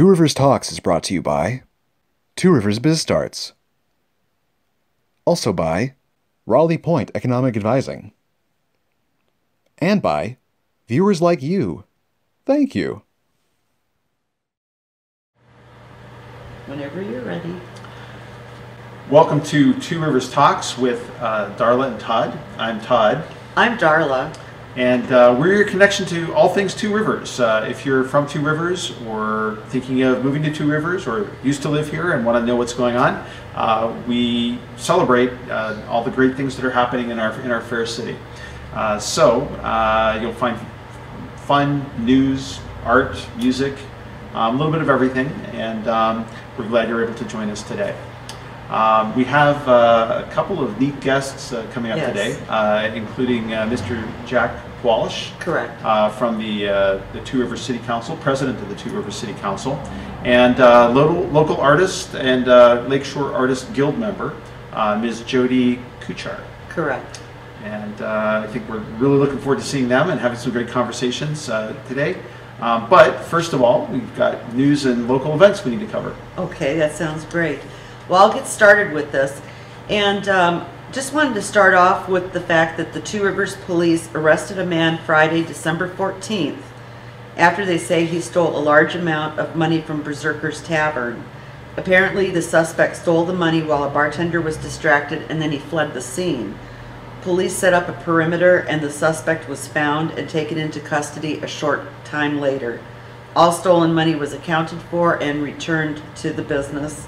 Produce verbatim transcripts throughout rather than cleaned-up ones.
Two Rivers Talks is brought to you by Two Rivers Biz Starts. Also by Raleigh Point Economic Advising. And by viewers like you. Thank you. Whenever you're ready. Welcome to Two Rivers Talks with uh, Darla and Todd. I'm Todd. I'm Darla. And uh, we're your connection to all things Two Rivers. Uh, if you're from Two Rivers or thinking of moving to Two Rivers or used to live here and want to know what's going on, uh, we celebrate uh, all the great things that are happening in our, in our fair city. Uh, so uh, you'll find fun, news, art, music, um, a little bit of everything, and um, we're glad you're able to join us today. Um, we have uh, a couple of neat guests uh, coming up yes. today, uh, including uh, Mister Jack Powalisz. Correct. Uh, from the, uh, the Two Rivers City Council, president of the Two Rivers City Council, and uh, local, local artist and uh, Lakeshore Artists Guild member, uh, Miz Jody Kuchar. Correct. And uh, I think we're really looking forward to seeing them and having some great conversations uh, today. Um, but first of all, we've got news and local events we need to cover. Okay, that sounds great. Well, I'll get started with this, and um, just wanted to start off with the fact that the Two Rivers Police arrested a man Friday, December fourteenth, after they say he stole a large amount of money from Berserker's Tavern. Apparently, the suspect stole the money while a bartender was distracted, and then he fled the scene. Police set up a perimeter, and the suspect was found and taken into custody a short time later. All stolen money was accounted for and returned to the business.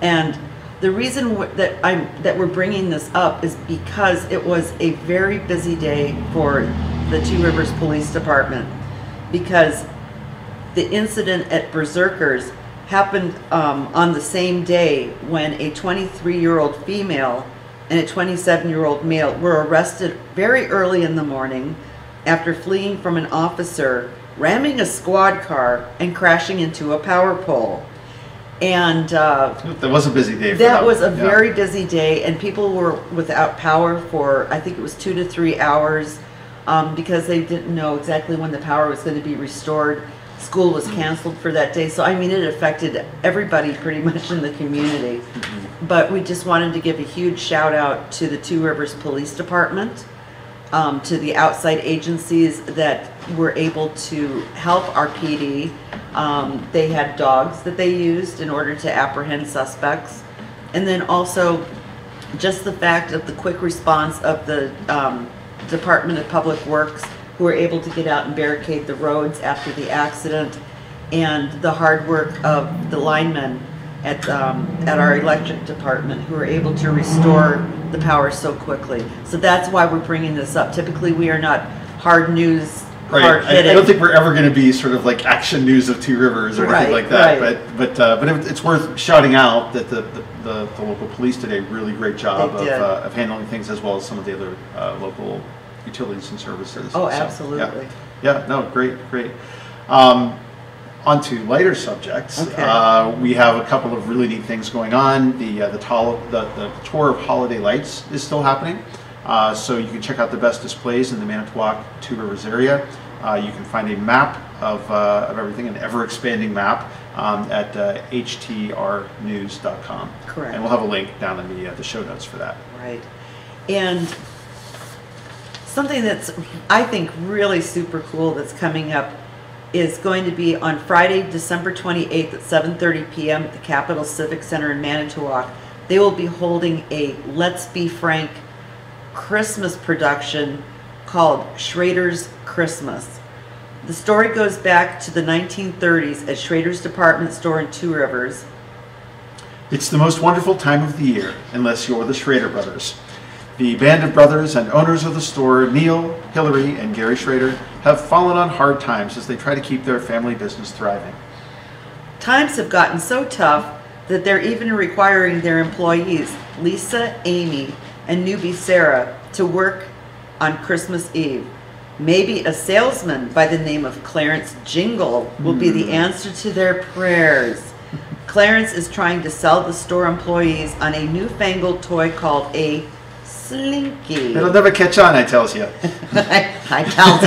And the reason that I'm that we're bringing this up is because it was a very busy day for the Two Rivers Police Department, because the incident at Berserker's happened um, on the same day when a twenty-three-year-old female and a twenty-seven-year-old male were arrested very early in the morning after fleeing from an officer, ramming a squad car, and crashing into a power pole. And uh, that was a busy day. For that, that was a yeah. very busy day, and people were without power for I think it was two to three hours um, because they didn't know exactly when the power was going to be restored. School was canceled for that day, so I mean it affected everybody pretty much in the community. Mm-hmm. But we just wanted to give a huge shout out to the Two Rivers Police Department, um, to the outside agencies that were able to help our P D. Um, they had dogs that they used in order to apprehend suspects, and then also just the fact of the quick response of the um, Department of Public Works, who were able to get out and barricade the roads after the accident, and the hard work of the linemen at, um, at our electric department, who were able to restore the power so quickly. So that's why we're bringing this up. Typically we are not hard news. Right. I, I don't think we're ever going to be sort of like action news of Two Rivers or anything right, like that. Right. But but uh, but it, it's worth shouting out that the the, the the local police did a really great job of, uh, of handling things, as well as some of the other uh, local utilities and services. Oh, so, absolutely. Yeah. yeah. No. Great. Great. Um, on to lighter subjects. Okay. Uh, we have a couple of really neat things going on. The uh, the, the the tour of holiday lights is still happening. Uh, so you can check out the best displays in the Manitowoc Two Rivers area. Uh, you can find a map of, uh, of everything, an ever-expanding map, um, at uh, H T R news dot com. Correct. And we'll have a link down in the, uh, the show notes for that. Right. And something that's, I think, really super cool that's coming up is going to be on Friday, December twenty-eighth at seven thirty p m at the Capitol Civic Center in Manitowoc. They will be holding a Let's Be Frank Christmas production called Schrader's Christmas. The story goes back to the nineteen thirties at Schrader's Department Store in Two Rivers. It's the most wonderful time of the year, unless you're the Schrader brothers. The band of brothers and owners of the store, Neil, Hillary, and Gary Schrader, have fallen on hard times as they try to keep their family business thriving. Times have gotten so tough that they're even requiring their employees, Lisa, Amy, and newbie Sarah, to work on Christmas Eve. Maybe a salesman by the name of Clarence Jingle will be the answer to their prayers. Clarence is trying to sell the store employees on a newfangled toy called a Slinky. It'll never catch on, I tells you. I, I tells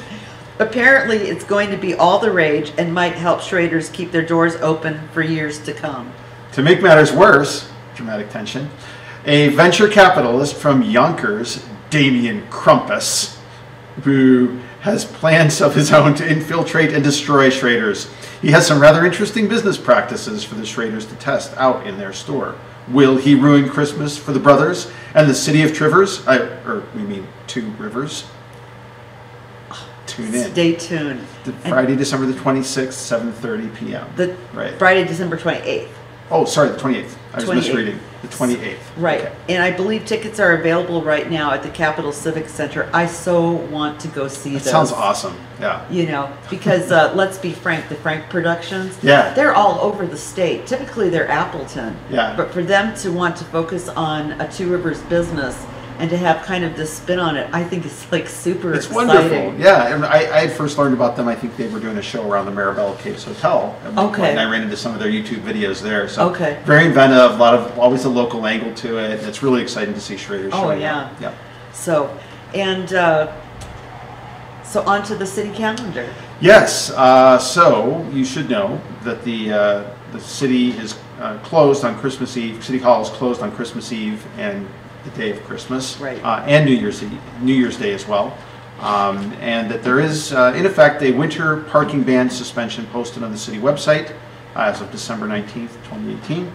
ya. Apparently it's going to be all the rage and might help Schrader's keep their doors open for years to come. To make matters worse, dramatic tension, a venture capitalist from Yonkers, Damien Crumpus, who has plans of his own to infiltrate and destroy Schrader's. He has some rather interesting business practices for the Schrader's to test out in their store. Will he ruin Christmas for the brothers and the city of Trivers? I, or we mean Two Rivers. Tune in. Stay tuned. The Friday, and December the twenty-sixth, seven thirty p m The right. Friday, December twenty-eighth. Oh, sorry, the twenty-eighth. I was twenty-eighth. Misreading. The twenty-eighth. Right. Okay. And I believe tickets are available right now at the Capitol Civic Center. I so want to go see that those. Sounds awesome. Yeah. You know, because uh, Let's Be Frank, the Frank Productions, yeah, they're all over the state. Typically they're Appleton. Yeah. But for them to want to focus on a Two Rivers business and to have kind of this spin on it, I think it's like super it's exciting. It's wonderful. Yeah, and I, I had first learned about them. I think they were doing a show around the Maribel Caves Hotel. At one okay. point, and I ran into some of their YouTube videos there. So okay. very inventive. A lot of always a local angle to it. It's really exciting to see Schrader's. Oh yeah. Up. Yeah. So, and uh, so on to the city calendar. Yes. Uh, so you should know that the uh, the city is uh, closed on Christmas Eve. City Hall is closed on Christmas Eve and the day of Christmas, right. uh, and New Year's Eve, New Year's Day as well, um, and that there is, uh, in effect, a winter parking ban suspension posted on the city website uh, as of December nineteenth, twenty eighteen.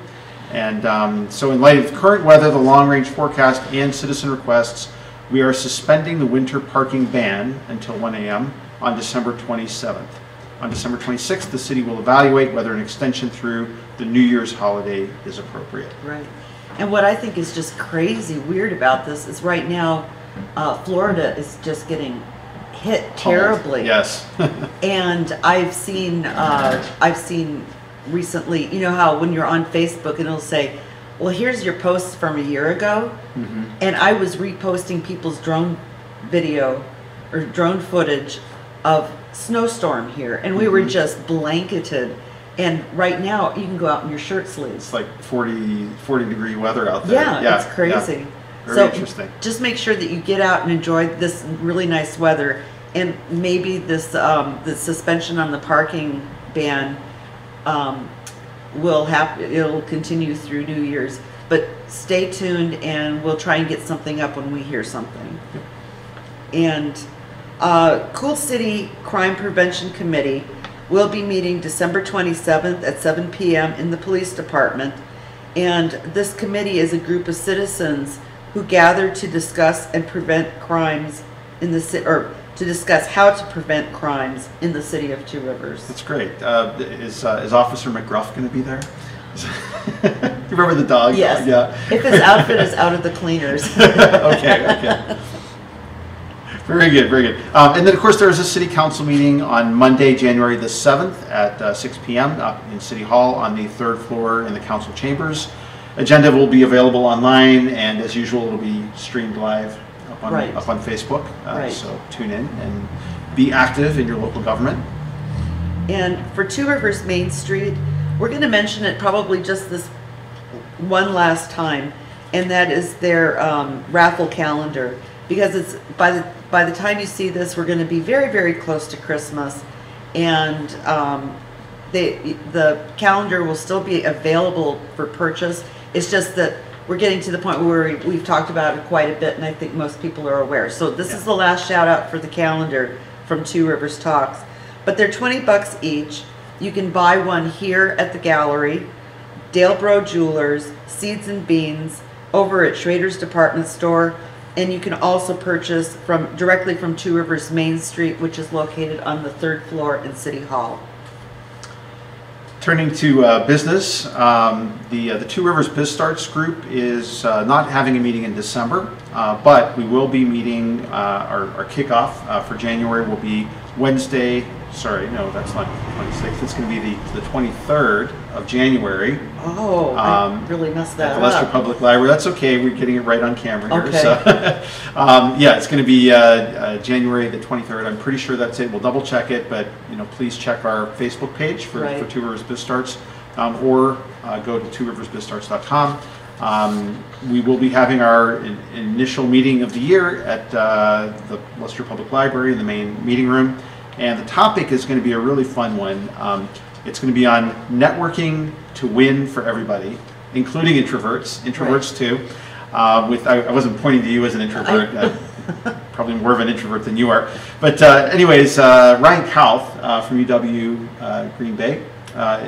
And um, so in light of current weather, the long-range forecast, and citizen requests, we are suspending the winter parking ban until one a m on December twenty-seventh. On December twenty-sixth, the city will evaluate whether an extension through the New Year's holiday is appropriate. Right. And what I think is just crazy weird about this is right now, uh, Florida is just getting hit terribly. Yes. And I've seen, uh, I've seen recently, you know how when you're on Facebook and it'll say, well, here's your posts from a year ago. Mm-hmm. And I was reposting people's drone video or drone footage of snowstorm here. And we mm-hmm. were just blanketed. And right now, you can go out in your shirt sleeves. It's like forty, forty degree weather out there. Yeah, yeah, it's crazy. Yeah. Very so interesting. Just make sure that you get out and enjoy this really nice weather. And maybe this um, the suspension on the parking ban um, will have it'll continue through New Year's. But stay tuned, and we'll try and get something up when we hear something. And uh, Cool City Crime Prevention Committee. We'll be meeting December twenty-seventh at seven p m in the police department, and this committee is a group of citizens who gather to discuss and prevent crimes in the city, or to discuss how to prevent crimes in the city of Two Rivers. That's great. Uh, is uh, is Officer McGruff going to be there? You remember the dog? Yes. Dog? Yeah. If his outfit is out of the cleaners. Okay. Okay. Very good, very good. Um, and then, of course, there is a city council meeting on Monday, January the seventh at uh, six p m up in City Hall on the third floor in the council chambers. Agenda will be available online, and as usual, it'll be streamed live up on, right. up on Facebook. Uh, right. So tune in and be active in your local government. And for Two Rivers Main Street, we're going to mention it probably just this one last time, and that is their um, raffle calendar. Because it's by the by the time you see this, we're going to be very, very close to Christmas, and um, they, the calendar will still be available for purchase. It's just that we're getting to the point where we've talked about it quite a bit, and I think most people are aware. So this yeah. is the last shout out for the calendar from Two Rivers Talks. But they're twenty bucks each. You can buy one here at the gallery, Dale Bro Jewelers, Seeds and Beans, over at Schrader's Department Store. And you can also purchase from directly from Two Rivers Main Street, which is located on the third floor in City Hall. Turning to uh, business, um, the uh, the Two Rivers Biz Starts group is uh, not having a meeting in December, uh, but we will be meeting. Uh, our, our kickoff uh, for January will be Wednesday. Sorry, no, that's not twenty-sixth. It's going to be the, the twenty-third of January. Oh, um, I really messed that up. At the Lester Public Library. That's okay. We're getting it right on camera here. Okay. So, um, yeah, it's going to be uh, uh, January the twenty-third. I'm pretty sure that's it. We'll double check it, but you know, please check our Facebook page for, right. for Two Rivers Biz Starts, um, or uh, go to two rivers biz starts dot com. Um, we will be having our in initial meeting of the year at uh, the Lester Public Library in the main meeting room. And the topic is going to be a really fun one. Um, it's going to be on networking to win for everybody, including introverts, introverts right. too. Uh, with I, I wasn't pointing to you as an introvert. I, probably more of an introvert than you are. But uh, anyways, uh, Ryan Kauth uh, from U W-Green Bay uh,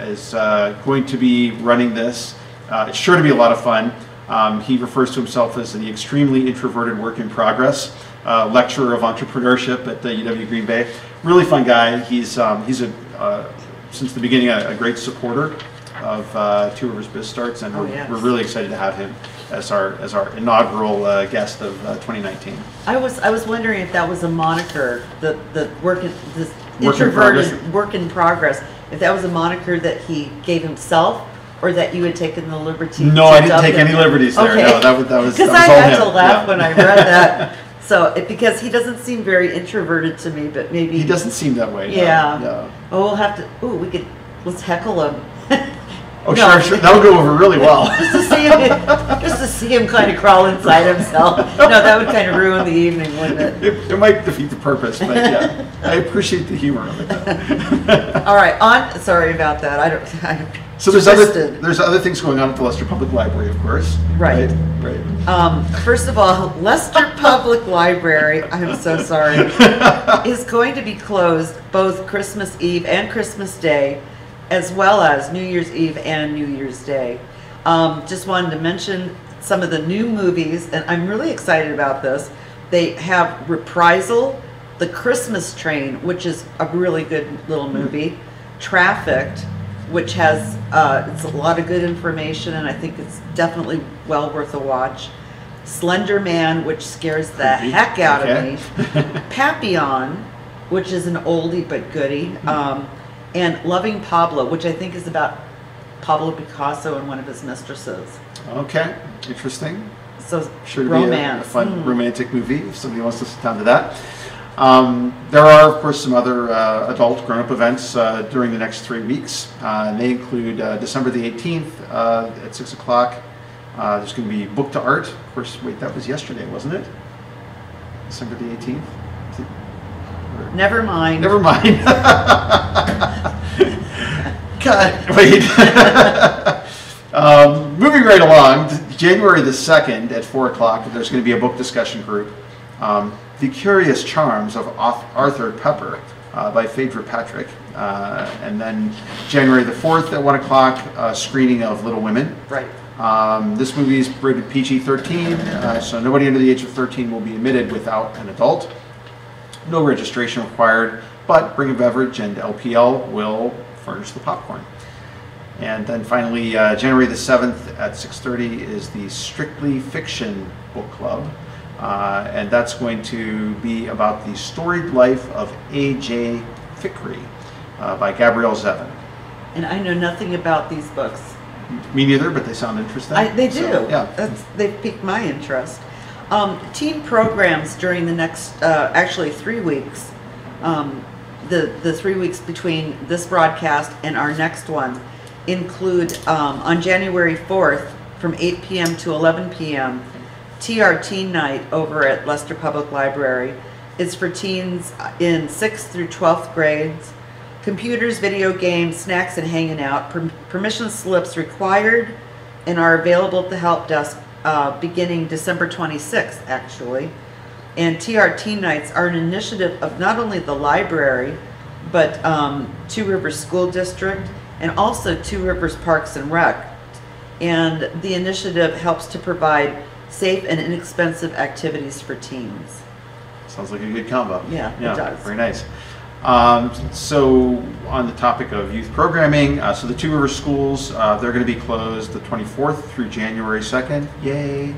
is uh, going to be running this. Uh, it's sure to be a lot of fun. Um, he refers to himself as the extremely introverted work in progress uh, lecturer of entrepreneurship at the U W-Green Bay. Really fun guy. He's um, he's a uh, since the beginning a, a great supporter of uh, Two Rivers Biz Starts, and oh, we're, yes. we're really excited to have him as our as our inaugural uh, guest of uh, twenty nineteen. I was I was wondering if that was a moniker, the the work in, this work introverted in work in progress. If that was a moniker that he gave himself, or that you had taken the liberty. No, to I didn't take him. any liberties there. Okay. No, that was that was because I had him. to laugh yeah. when I read that. So it, because he doesn't seem very introverted to me, but maybe he doesn't seem that way. Yeah. No, no. Oh, we'll have to. Oh, we could. Let's heckle him. Oh, no. sure, sure. That'll go over really well. just to see him, just to see him kind of crawl inside himself. No, that would kind of ruin the evening, wouldn't it? It, it, it might defeat the purpose, but yeah, I appreciate the humor of it. All right, on. Sorry about that. I don't. I'm so there's twisted. other there's other things going on at the Lester Public Library, of course. Right, right. right. Um, first of all, Lester Public Library. I'm so sorry. Is going to be closed both Christmas Eve and Christmas Day, as well as New Year's Eve and New Year's Day. Um, just wanted to mention some of the new movies, and I'm really excited about this. They have Reprisal, The Christmas Train, which is a really good little movie, Trafficked, which has uh, it's a lot of good information, and I think it's definitely well worth a watch. Slender Man, which scares the heck out okay. of me. Papillon, which is an oldie but goodie. Um, And Loving Pablo, which I think is about Pablo Picasso and one of his mistresses. Okay, interesting. So sure romance. Be a, a fun mm. romantic movie if somebody wants to sit down to that. Um, there are, of course, some other uh, adult grown-up events uh, during the next three weeks. Uh, and they include uh, December the eighteenth uh, at six o'clock. Uh, there's going to be Book to Art. Of course, wait, that was yesterday, wasn't it? December the eighteenth? Never mind. Never mind. God, wait. um, moving right along, January the second at four o'clock, there's going to be a book discussion group. Um, The Curious Charms of Arthur Pepper uh, by Phaedra Patrick. Uh, and then January the fourth at one o'clock, uh, screening of Little Women. Right. Um, this movie is rated P G thirteen, uh, so nobody under the age of thirteen will be admitted without an adult. No registration required, but bring a beverage and L P L will furnish the popcorn. And then finally, uh, January the seventh at six thirty is the Strictly Fiction Book Club. Uh, and that's going to be about the storied life of A J Fickrey uh, by Gabrielle Zevin. And I know nothing about these books. Me neither, but they sound interesting. I, they do. So, yeah. That's, they've piqued my interest. Um, teen programs during the next, uh, actually three weeks, um, the, the three weeks between this broadcast and our next one include um, on January fourth from eight P M to eleven P M T R Teen Night over at Lester Public Library. It's for teens in sixth through twelfth grades. Computers, video games, snacks, and hanging out. Per permission slips required and are available at the help desk. Uh, beginning December twenty-sixth, actually. And T R T Nights are an initiative of not only the library, but um, Two Rivers School District and also Two Rivers Parks and Rec. And the initiative helps to provide safe and inexpensive activities for teens. Sounds like a good combo. Yeah, yeah, it does. Very nice. Um, so on the topic of youth programming, uh, so the Two Rivers schools, uh, they're going to be closed the twenty-fourth through January second. Yay.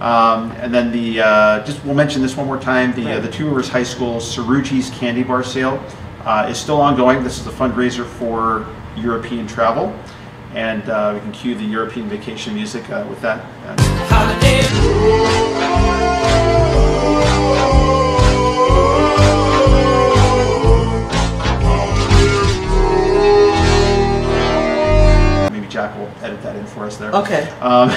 um, and then the, uh, just we'll mention this one more time, the, right. uh, the Two Rivers High School Cerugi's Candy Bar Sale uh, is still ongoing. This is a fundraiser for European travel. And uh, we can cue the European vacation music uh, with that. Holiday. Jack will edit that in for us there. Okay. Um,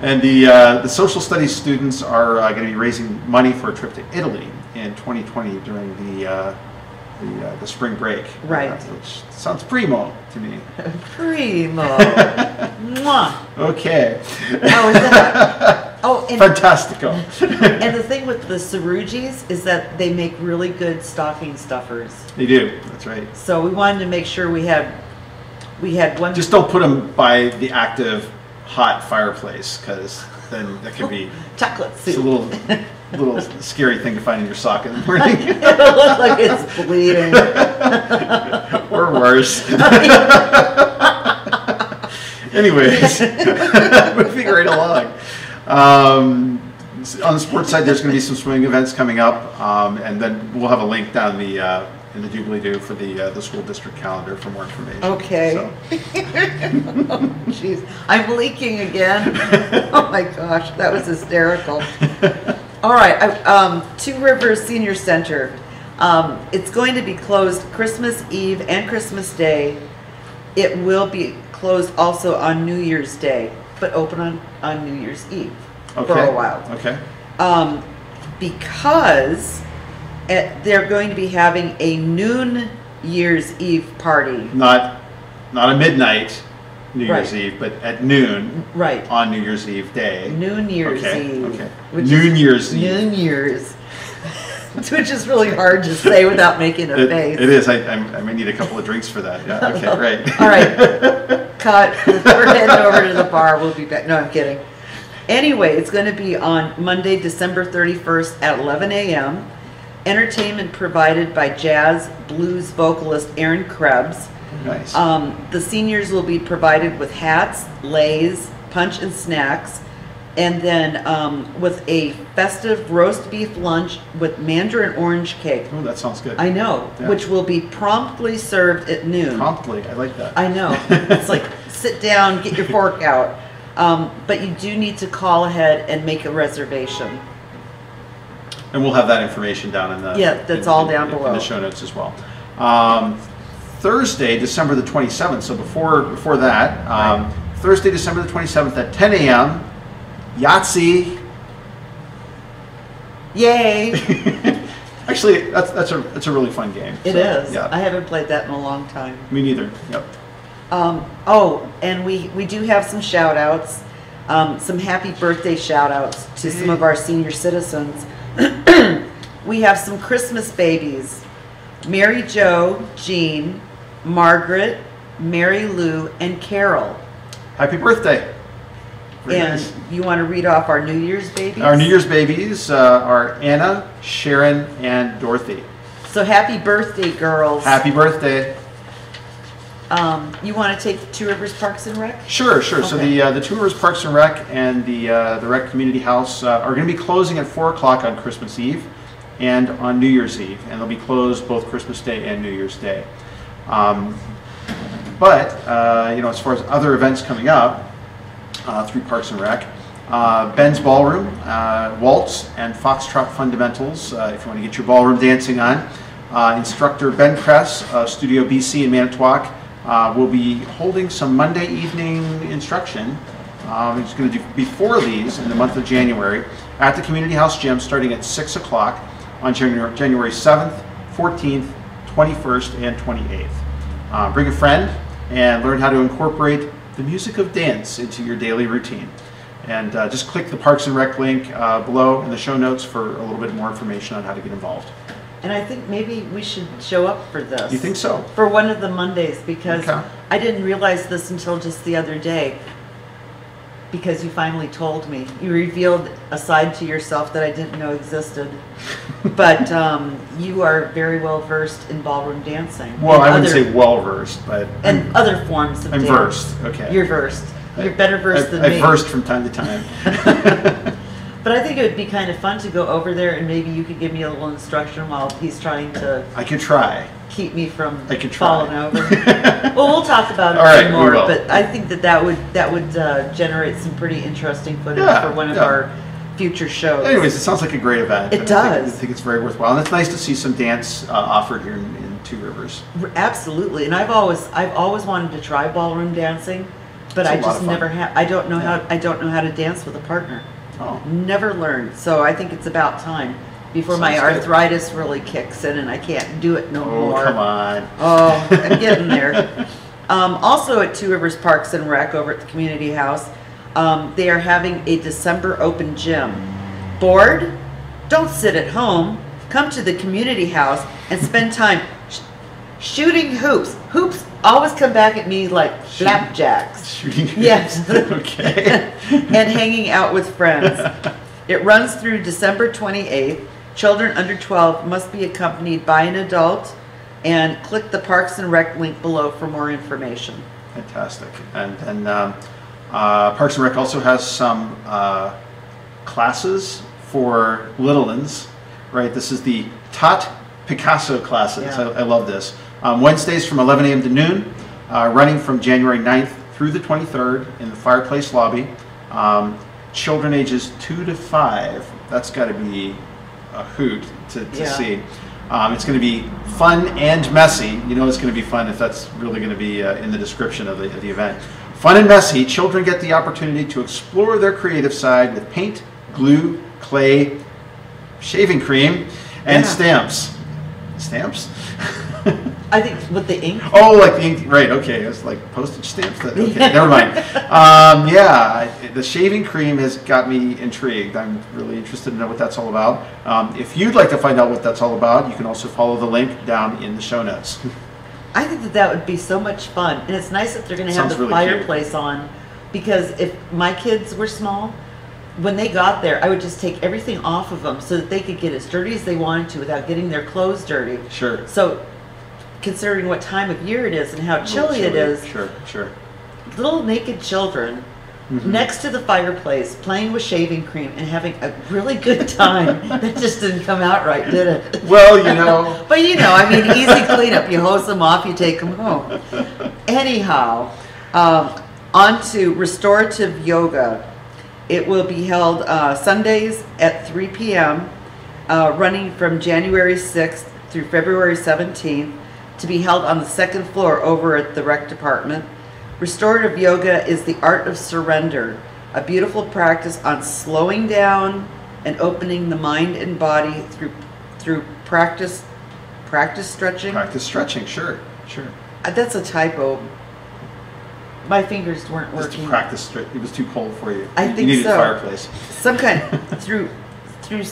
and the uh, the social studies students are uh, going to be raising money for a trip to Italy in twenty twenty during the uh, the, uh, the spring break. Right. Uh, which sounds primo to me. Primo. Mwah. Okay. Oh, is that? Oh, and fantastico. And the thing with the cerugis is that they make really good stocking stuffers. They do. That's right. So we wanted to make sure we had we had one. Just don't put them by the active hot fireplace, because then that could be chocolate soup. It's a little. Little scary thing to find in your sock in the morning. It'll look like it's bleeding. Or worse. Anyways, moving right along. Um, on the sports side, there's going to be some swimming events coming up, um, and then we'll have a link down the uh, in the doobly-doo for the uh, the school district calendar for more information. Okay. So. Oh, jeez, I'm leaking again. Oh my gosh, that was hysterical. All right, um, Two Rivers Senior Center. Um, it's going to be closed Christmas Eve and Christmas Day. It will be closed also on New Year's Day, but open on, on New Year's Eve okay. for a while. Okay. Um, because at, they're going to be having a noon Year's Eve party. Not, not a midnight New Year's right. Eve, but at noon right. on New Year's Eve day. Noon Year's okay. Eve. Okay. Noon Year's Eve. Noon Year's. Which is really hard to say without making a it, face. It is. I, I may need a couple of drinks for that. Yeah. Okay, right. All right. Cut. We're heading over to the bar. We'll be back. No, I'm kidding. Anyway, it's going to be on Monday, December thirty-first at eleven a m Entertainment provided by jazz blues vocalist Aaron Krebs. Nice. Um, the seniors will be provided with hats, lays, punch and snacks, and then um, with a festive roast beef lunch with mandarin orange cake. Oh, that sounds good. I know, yeah. Which will be promptly served at noon. Promptly, I like that. I know. It's like, sit down, get your fork out. Um, but you do need to call ahead and make a reservation. And we'll have that information down in the, yeah, that's in, all down in, below. In the show notes as well. Um, Thursday, December the twenty-seventh, so before before that, um, right. Thursday, December the twenty-seventh at ten a m, Yahtzee. Yay! Actually, that's that's a that's a really fun game. It so, is. Yeah. I haven't played that in a long time. Me neither. Yep. Um, oh, and we, we do have some shout-outs, um, some happy birthday shout-outs to some of our senior citizens. We have some Christmas babies. Mary Jo, Jean, Margaret, Mary Lou, and Carol. Happy birthday. Very and nice. You want to read off our New Year's babies? Our New Year's babies uh, are Anna, Sharon, and Dorothy. So happy birthday, girls. Happy birthday. Um, you want to take Two Rivers Parks and Rec? Sure, sure. Okay. So the uh, the Two Rivers Parks and Rec and the, uh, the Rec Community House uh, are going to be closing at four o'clock on Christmas Eve and on New Year's Eve, and they'll be closed both Christmas Day and New Year's Day. Um, but, uh, you know, as far as other events coming up uh, through Parks and Rec, uh, Ben's Ballroom, uh, Waltz, and Foxtrot Fundamentals, uh, if you want to get your ballroom dancing on. Uh, instructor Ben Kress, uh, Studio B C in Manitowoc, uh, will be holding some Monday evening instruction. Um, it's going to do before these in the month of January at the Community House Gym starting at six o'clock. On January seventh, fourteenth, twenty-first, and twenty-eighth. Uh, bring a friend and learn how to incorporate the music of dance into your daily routine. And uh, just click the Parks and Rec link uh, below in the show notes for a little bit more information on how to get involved. And I think maybe we should show up for this. You think so? For one of the Mondays, because okay. I didn't realize this until just the other day, because you finally told me. You revealed a side to yourself that I didn't know existed. But um, you are very well versed in ballroom dancing. Well, I wouldn't say well versed, but... And I'm, other forms of I'm dance. I'm versed, okay. You're versed. I, You're better versed I, than I, me. I'm versed from time to time. But I think it would be kind of fun to go over there, and maybe you could give me a little instruction while he's trying to... I could try. Keep me from I could try. falling over. Well, we'll talk about it All right, more, but I think that that would, that would uh, generate some pretty interesting footage yeah, for one of yeah. our... future shows. Anyways, it sounds like a great event. It I does. Think, I think it's very worthwhile, and it's nice to see some dance uh, offered here in, in Two Rivers. Absolutely, and I've always I've always wanted to try ballroom dancing, but I just never have. I don't know yeah. how I don't know how to dance with a partner. Oh, never learned. So I think it's about time. before Sounds my arthritis good. really kicks in and I can't do it no oh, more. Oh, come on. Oh, I'm getting there. Um, also at Two Rivers Parks and Rec over at the community house, um, they are having a December open gym. Bored? Don't sit at home. Come to the community house and spend time sh shooting hoops. Hoops always come back at me like flapjacks. Shooting hoops? Yes. Okay. And hanging out with friends. It runs through December twenty-eighth. Children under twelve must be accompanied by an adult, and click the Parks and Rec link below for more information. Fantastic. And, and um, uh, Parks and Rec also has some uh, classes for little uns, right? This is the Taught Picasso classes. Yeah. I, I love this. Um, Wednesdays from eleven A M to noon, uh, running from January ninth through the twenty-third in the fireplace lobby. Um, children ages two to five, that's got to be a hoot to, to yeah. see. Um, it's going to be fun and messy. You know it's going to be fun if that's really going to be uh, in the description of the, of the event. Fun and messy, children get the opportunity to explore their creative side with paint, glue, clay, shaving cream, and yeah. stamps. Stamps? I think with the ink. Oh, like the ink, right, okay. It's like postage stamps. That, okay, never mind. Um, yeah, the shaving cream has got me intrigued. I'm really interested to know what that's all about. Um, if you'd like to find out what that's all about, you can also follow the link down in the show notes. I think that that would be so much fun. And it's nice that they're going to have the really fireplace cute. on, because if my kids were small, when they got there, I would just take everything off of them so that they could get as dirty as they wanted to without getting their clothes dirty. Sure. So, considering what time of year it is and how chilly, chilly. it is, sure, sure. little naked children mm-hmm. next to the fireplace playing with shaving cream and having a really good time. That just didn't come out right, did it? Well, you know. But you know, I mean, easy cleanup. You hose them off, you take them home. Anyhow, um, on to restorative yoga. It will be held uh, Sundays at three P M, uh, running from January sixth through February seventeenth, to be held on the second floor over at the rec department. Restorative yoga is the art of surrender, a beautiful practice on slowing down and opening the mind and body through through practice practice stretching. Practice stretching, sure, sure. Uh, that's a typo. My fingers weren't Just working. To practice, it was too cold for you. I you, think you needed so. a fireplace. Some kind of, through through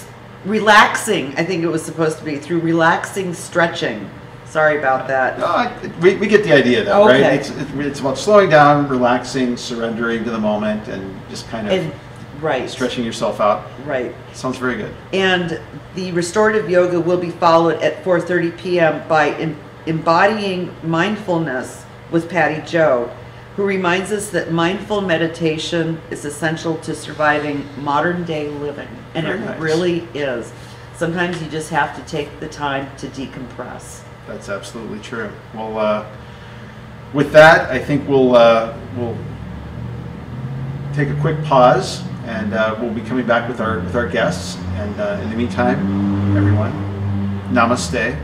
relaxing. I think it was supposed to be through relaxing stretching. Sorry about that. No, I, we, we get the idea though, okay. right? It's, it, it's about slowing down, relaxing, surrendering to the moment, and just kind of and, right. stretching yourself out. Right. Sounds very good. And the restorative yoga will be followed at four thirty P M by em, embodying mindfulness with Patty Jo, who reminds us that mindful meditation is essential to surviving modern day living. And very it nice. really is. Sometimes you just have to take the time to decompress. That's absolutely true. Well, uh, with that, I think we'll uh, we'll take a quick pause, and uh, we'll be coming back with our with our guests. And uh, in the meantime, everyone, namaste,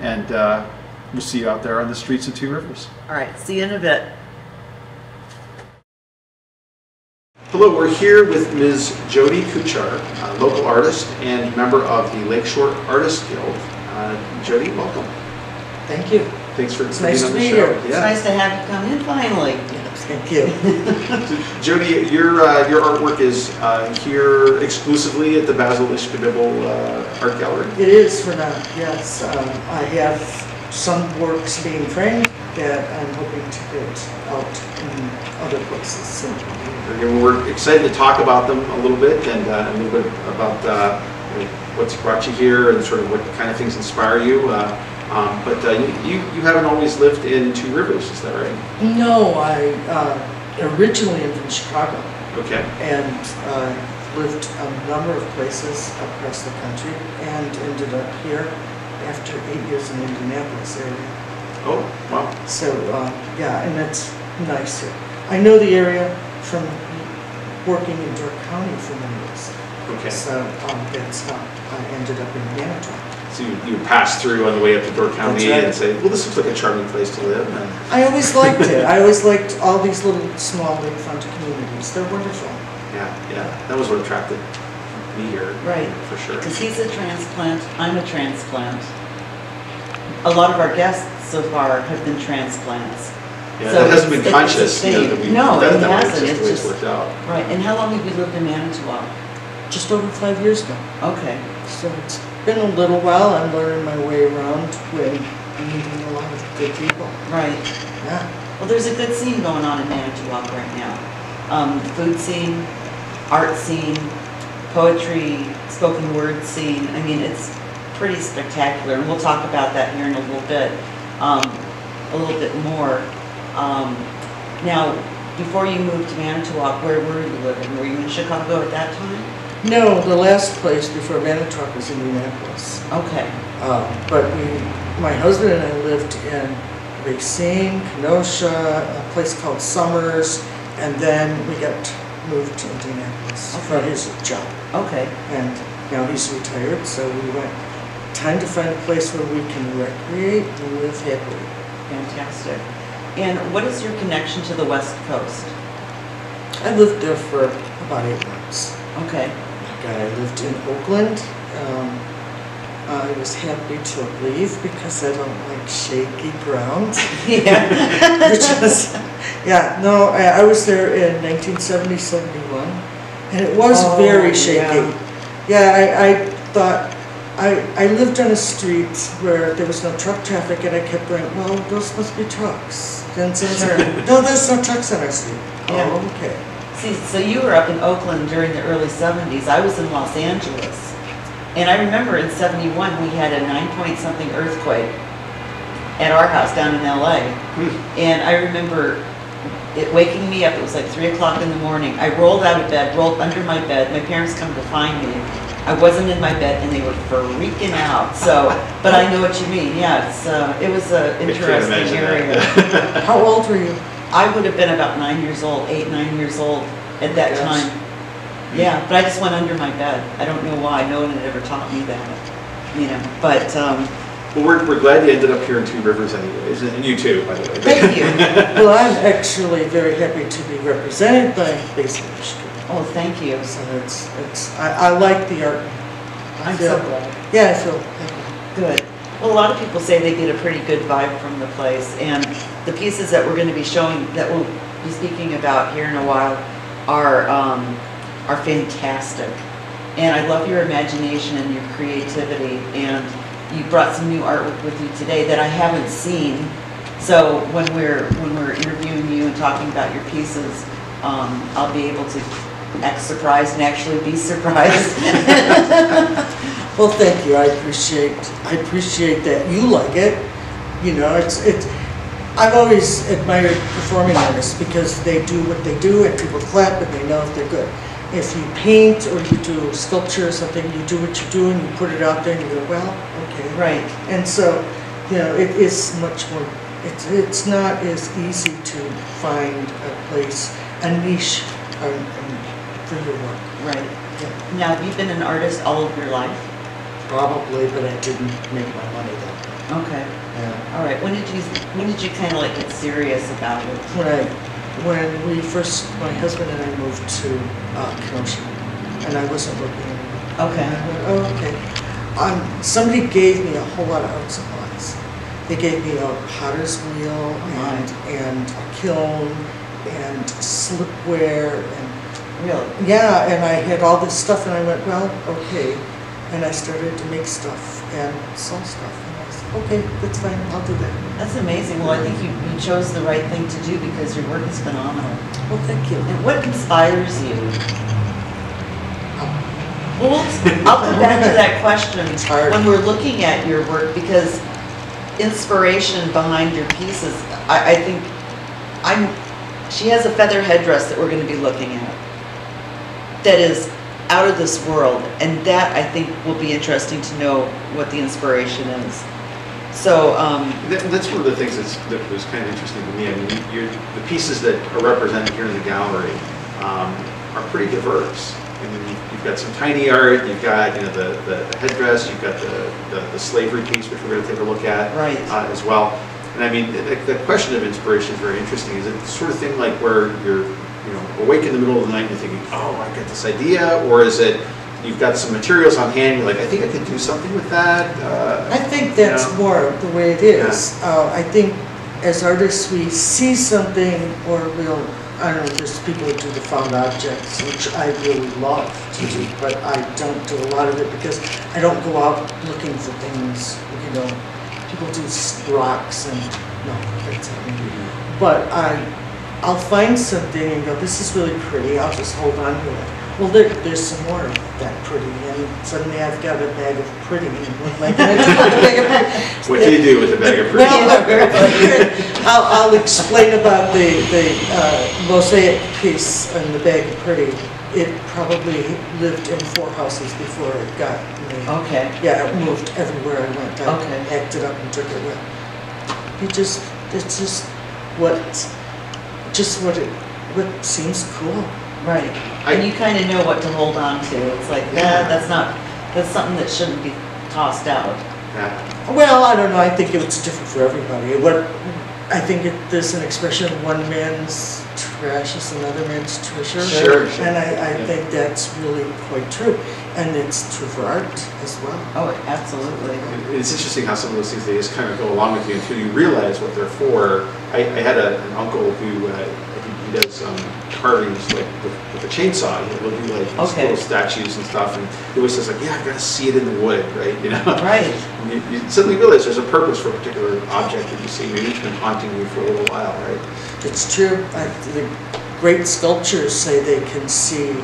and uh, we'll see you out there on the streets of Two Rivers. All right, see you in a bit. Hello, we're here with Miz Jody Kuchar, a local artist and member of the Lakeshore Artists Guild. Uh, Jody, welcome. Thank you. Thanks for being nice on the show. Yeah. It's nice to have you come in finally. Yes, thank you. So, Jody, your uh, your artwork is uh, here exclusively at the Basil Ishkabibble's uh, art gallery. It is for now. Yes, um, I have some works being framed that I'm hoping to get out in other places. So. Well, we're excited to talk about them a little bit and uh, a little bit about. Uh, what's brought you here and sort of what kind of things inspire you. Uh, um, but uh, you, you haven't always lived in Two Rivers, is that right? No, I uh, originally lived in Chicago. Okay. And uh, lived a number of places across the country and ended up here after eight years in the Indianapolis area. Oh, wow. So, uh, yeah, and it's nice here. I know the area from working in Door County for many years. Okay. So um, that's how I ended up in Manitowoc. So you, you pass through on the way up to Door County right. and say, well, this looks like a charming place to live. And I always liked it. I always liked all these little small lakefront communities. They're wonderful. Yeah, yeah. That was what attracted be here, right? For sure. Because he's a transplant, I'm a transplant. A lot of our guests so far have been transplants. Yeah, so that hasn't been conscious. You know, that we, no, that, it that hasn't. It's just worked out. Right. And how long have you lived in Manitowoc? Just over five years ago. Okay. So it's been a little while. I'm learning my way around when I'm meeting a lot of good people. Right. Yeah. Well, there's a good scene going on in Manitowoc right now. Um, food scene, art scene, poetry, spoken word scene. I mean, it's pretty spectacular, and we'll talk about that here in a little bit, um, a little bit more. Um, now, before you moved to Manitowoc, where were you living? Were you in Chicago at that time? No, the last place before Manitowoc was Indianapolis. Okay. Um, but we, my husband and I lived in Racine, Kenosha, a place called Summers. And then we got moved to Indianapolis okay. for his job. Okay. And now he's retired, so we went. Time to find a place where we can recreate and live happily. Fantastic. And what is your connection to the West Coast? I lived there for about eight months. Okay. God, I lived in Oakland. Um, I was happy to leave because I don't like shaky ground. Yeah. Which is. Yeah, no, I, I was there in nineteen seventy, seventy-one, and it was oh, very shaky. Yeah, yeah I, I thought, I, I lived on a street where there was no truck traffic, and I kept going, well, those must be trucks. Then someone said, no, there's no trucks on our street. Yeah. Oh, okay. See, so you were up in Oakland during the early seventies. I was in Los Angeles, and I remember in seventy-one we had a nine point something earthquake at our house down in L A, hmm. and I remember it waking me up. It was like three o'clock in the morning. I rolled out of bed, rolled under my bed. My parents come to find me. I wasn't in my bed, and they were freaking out. So, but I know what you mean. Yeah, it's uh, it was an interesting area. How old were you? I would have been about nine years old, eight, nine years old at that yes. time. Yeah, but I just went under my bed. I don't know why. No one had ever taught me that. You know, but. Um, Well, we're, we're glad you ended up here in Two Rivers anyways, and you too, by the way. Thank you. Well, I'm actually very happy to be represented by Basil Ishkabibble's. Oh, thank you. So it's, it's, I, I like the art. I'm feel, so glad. Yeah, I feel happy. Good. Well, a lot of people say they get a pretty good vibe from the place, and the pieces that we're going to be showing, that we'll be speaking about here in a while, are, um, are fantastic. And I love your imagination and your creativity, and you brought some new artwork with you today that I haven't seen. So when we're when we're interviewing you and talking about your pieces, um, I'll be able to act surprised and actually be surprised. Well, thank you. I appreciate I appreciate that you like it. You know, it's it's. I've always admired performing artists because they do what they do and people clap and they know if they're good. If you paint or you do sculpture or something, you do what you do and you put it out there and you go, well, okay. Right. And so, you know, it is much more, it's, it's not as easy to find a place, a niche um, um, for your work. Right. Yeah. Now, have you been an artist all of your life? Probably, but I didn't make my money that way. Okay. Yeah. All right. When did you, when did you kind of like get serious about it? Right. When we first, my husband and I moved to uh, Kenosha, and I wasn't working anymore. Okay. I went, oh, okay. Um, somebody gave me a whole lot of art supplies. They gave me a potter's wheel and and a kiln and slipware and really. Yeah, and I had all this stuff, and I went, well, okay, and I started to make stuff and sell stuff. Okay, that's fine, I'll do that. That's amazing. Well, I think you, you chose the right thing to do because your work is phenomenal. Well, thank you. And what inspires you? Oh. Well, I'll come back to that question when we're looking at your work, because inspiration behind your pieces, I, I think, I'm. She has a feather headdress that we're going to be looking at that is out of this world, and that, I think, will be interesting to know what the inspiration is. So um, that, that's one of the things that's, that was kind of interesting to me. I mean, you're, the pieces that are represented here in the gallery um, are pretty diverse. I mean, you've, you've got some tiny art, you've got you know the, the headdress, you've got the, the, the slavery piece, which we're going to take a look at right. uh, as well. And I mean, the, the question of inspiration is very interesting. Is it the sort of thing like where you're you know awake in the middle of the night and you're thinking, oh, I got this idea, or is it you've got some materials on hand, you're like, I think I could do something with that? Uh, I think that's you know? more the way it is. Yeah. Uh, I think as artists we see something, or we'll, I don't know, there's people who do the found objects, which I really love to do, but I don't do a lot of it because I don't go out looking for things, you know. People do rocks and, no, that's not me. But I, I'll find something and go, this is really pretty, I'll just hold on to it. Well, there, there's some more of that pretty, and suddenly I've got a bag of pretty. Like, what do you do with a bag of pretty? Well, I'll, I'll explain about the, the uh, mosaic piece and the bag of pretty. It probably lived in four houses before it got made. Okay. Yeah, it moved everywhere I went. I okay. Packed it up and took it with. It just, it's just what, just what it, what seems cool. Right, I, and you kind of know what to hold on to. It's like, yeah, nah, that's not, that's something that shouldn't be tossed out. Yeah. Well, I don't know. I think it's different for everybody. What I think it, there's an expression: one man's trash is another man's treasure. Sure, sure. And I, I yeah. think that's really quite true, and it's true for art as well. Oh, absolutely. And it's interesting how some of those things they just kind of go along with you until you realize what they're for. I, I had a, an uncle who. Uh, He does um, carvings like with, with a chainsaw. He'll do like these okay. little statues and stuff, and he always says like, "Yeah, I've got to see it in the wood, right?" You know, right? And you, you suddenly realize there's a purpose for a particular object that you see. Maybe it's been haunting you for a little while, right? It's true. I, the great sculptors say they can see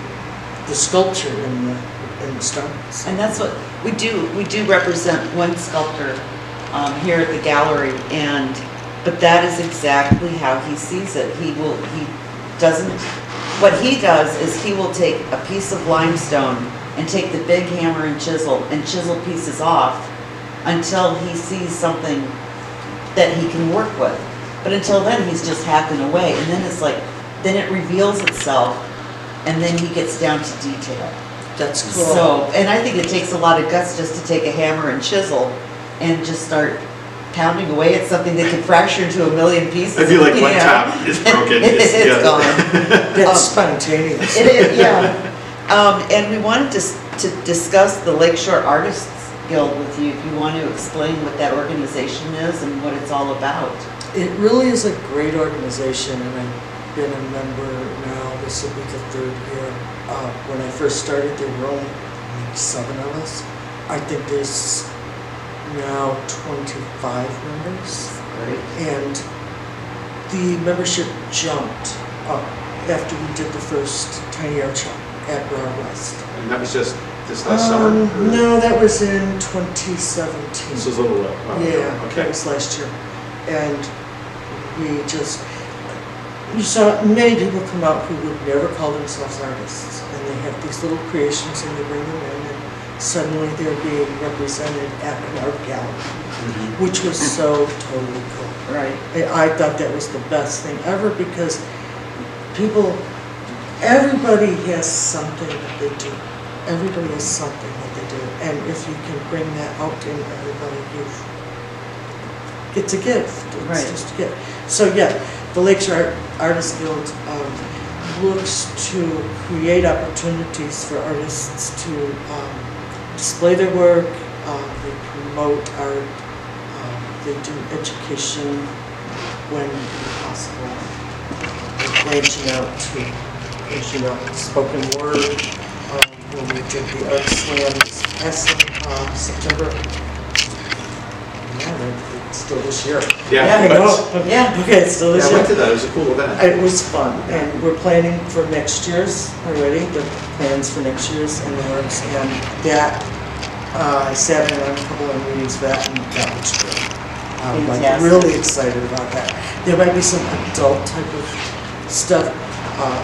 the sculpture in the in the stones, and that's what we do. We do represent one sculptor um, here at the gallery, and. But that is exactly how he sees it. He will, he doesn't, what he does is he will take a piece of limestone and take the big hammer and chisel and chisel pieces off until he sees something that he can work with. But until then, he's just hacking away. And then it's like, then it reveals itself and then he gets down to detail. That's cool. So, and I think it takes a lot of guts just to take a hammer and chisel and just start pounding away at something that can fracture into a million pieces. I feel like one know. Top is broken. It's, it's yeah. gone. That's um, spontaneous. It is, yeah. Um, and we wanted to, to discuss the Lakeshore Artists Guild with you, if you want to explain what that organization is and what it's all about. It really is a great organization, and I've been a member now, this will be the third year. Uh, when I first started, there were only like seven of us. I think there's now twenty-five members, right. And the membership jumped up after we did the first Tiny Art Shop at Broad West. And that was just this last um, summer? No, that was in twenty seventeen. So it was a little low. Oh, yeah, yeah, okay. That was last year. And we just, you saw many people come out who would never call themselves artists, and they have these little creations and they bring them in. Suddenly they're being represented at an art gallery, mm-hmm. which was so totally cool. Right. And I thought that was the best thing ever because people, everybody has something that they do. Everybody has something that they do. And if you can bring that out to everybody, you've, it's a gift. It's right. just a gift. So yeah, the Lakeshore Artists Guild um, looks to create opportunities for artists to um, display their work, um, they promote art, um, they do education when possible, they're branching out to, as you know, spoken word. Um, when we did the Art Slam this past uh, September, yeah, it's still this year. Yeah, yeah I know. Yeah. Okay, it's still this yeah, year. I went to that, it was a cool event. It was fun, and we're planning for next year's already. The, plans for next year's in the works, and that uh, I sat in on a couple of meetings for that, and that was great. I'm like yes. really excited about that. There might be some adult type of stuff, uh,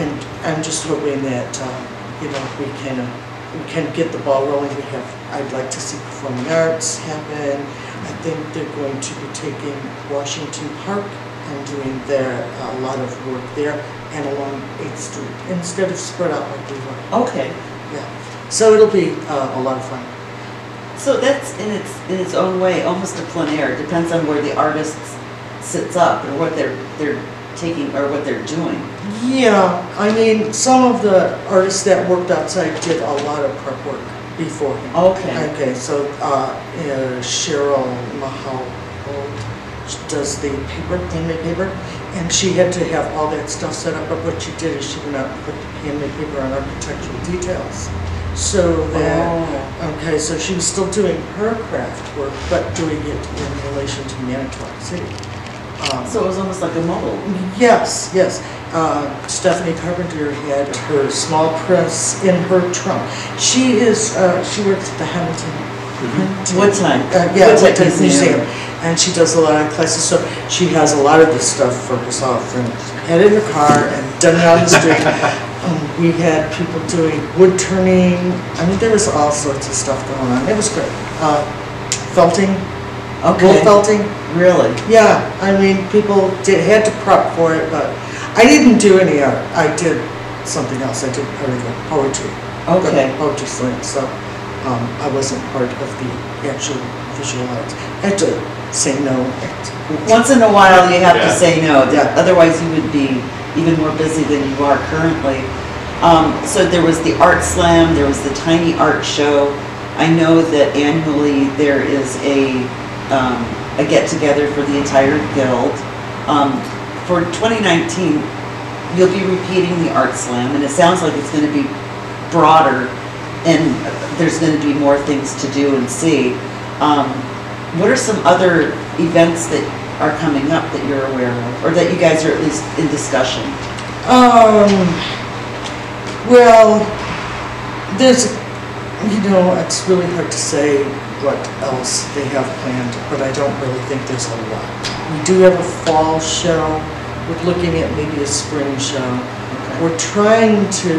and I'm just hoping that um, you know we can uh, we can get the ball rolling. We have I'd like to see performing arts happen. I think they're going to be taking Washington Park and doing their a lot of work there. And along eighth Street instead of spread out like we were. Okay. Yeah. So it'll be uh, a lot of fun. So that's in its in its own way almost a plein air. It depends on where the artist sits up or what their their taking or what they're doing. Yeah, I mean, some of the artists that worked outside did a lot of prep work beforehand. Okay. Okay, so uh, you know, Cheryl Mahal does the paper, handmade paper, and she had to have all that stuff set up. But what she did is she went out and put the handmade paper on architectural details. So that, oh. okay, so she was still doing her craft work, but doing it in relation to Manitowoc City. Um, so it was almost like a model. Yes, yes. Uh, Stephanie Carpenter had her small press in her trunk. She is, uh, she works at the Hamilton mm-hmm. Woodland uh, yeah, Woodland Woodland Museum, and she does a lot of classes, so she has a lot of this stuff for herself, and had it in her car and done it on the street. um, we had people doing wood turning. I mean, there was all sorts of stuff going on. It was great. Uh, felting. Okay. Wool felting. Really? Yeah. I mean, people did, had to prep for it, but I didn't do any art. I did something else. I did part of the poetry. Okay. The poetry slam. So um, I wasn't part of the actual visual arts. I had to say no. Once in a while, you have yeah. to say no. Yeah. Otherwise, you would be even more busy than you are currently. Um, so there was the art slam. There was the tiny art show. I know that annually there is a um, a get together for the entire guild. Um, For twenty nineteen, you'll be repeating the Art Slam, and it sounds like it's going to be broader, and there's going to be more things to do and see. Um, what are some other events that are coming up that you're aware of, or that you guys are at least in discussion? Um, well, there's, you know, it's really hard to say what else they have planned, but I don't really think there's a lot. We do have a fall show. We're looking at maybe a spring show. Okay. We're trying to,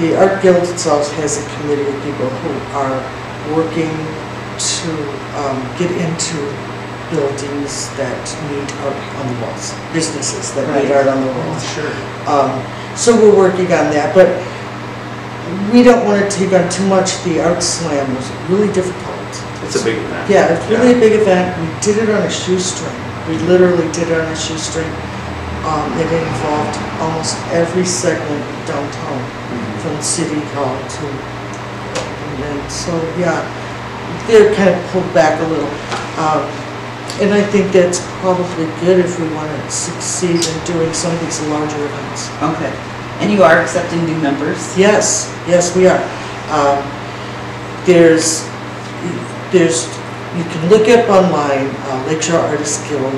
the Art Guild itself has a committee of people who are working to um, get into buildings that need art on the walls, businesses that right. need art on the walls. Sure. Um, so we're working on that, but we don't want to take on too much. The Art Slam was really difficult. It's a big event. Yeah, it's really yeah. a big event. We did it on a shoestring. We literally did it on a shoestring. Um, it involved almost every segment downtown, mm-hmm. from City Hall to, and then, so yeah, they're kind of pulled back a little. Um, and I think that's probably good if we want to succeed in doing some of these larger events. Okay. And you are accepting new members? Yes. Yes, we are. Um, there's... There's, you can look up online, uh, Lakeshore Artists Guild.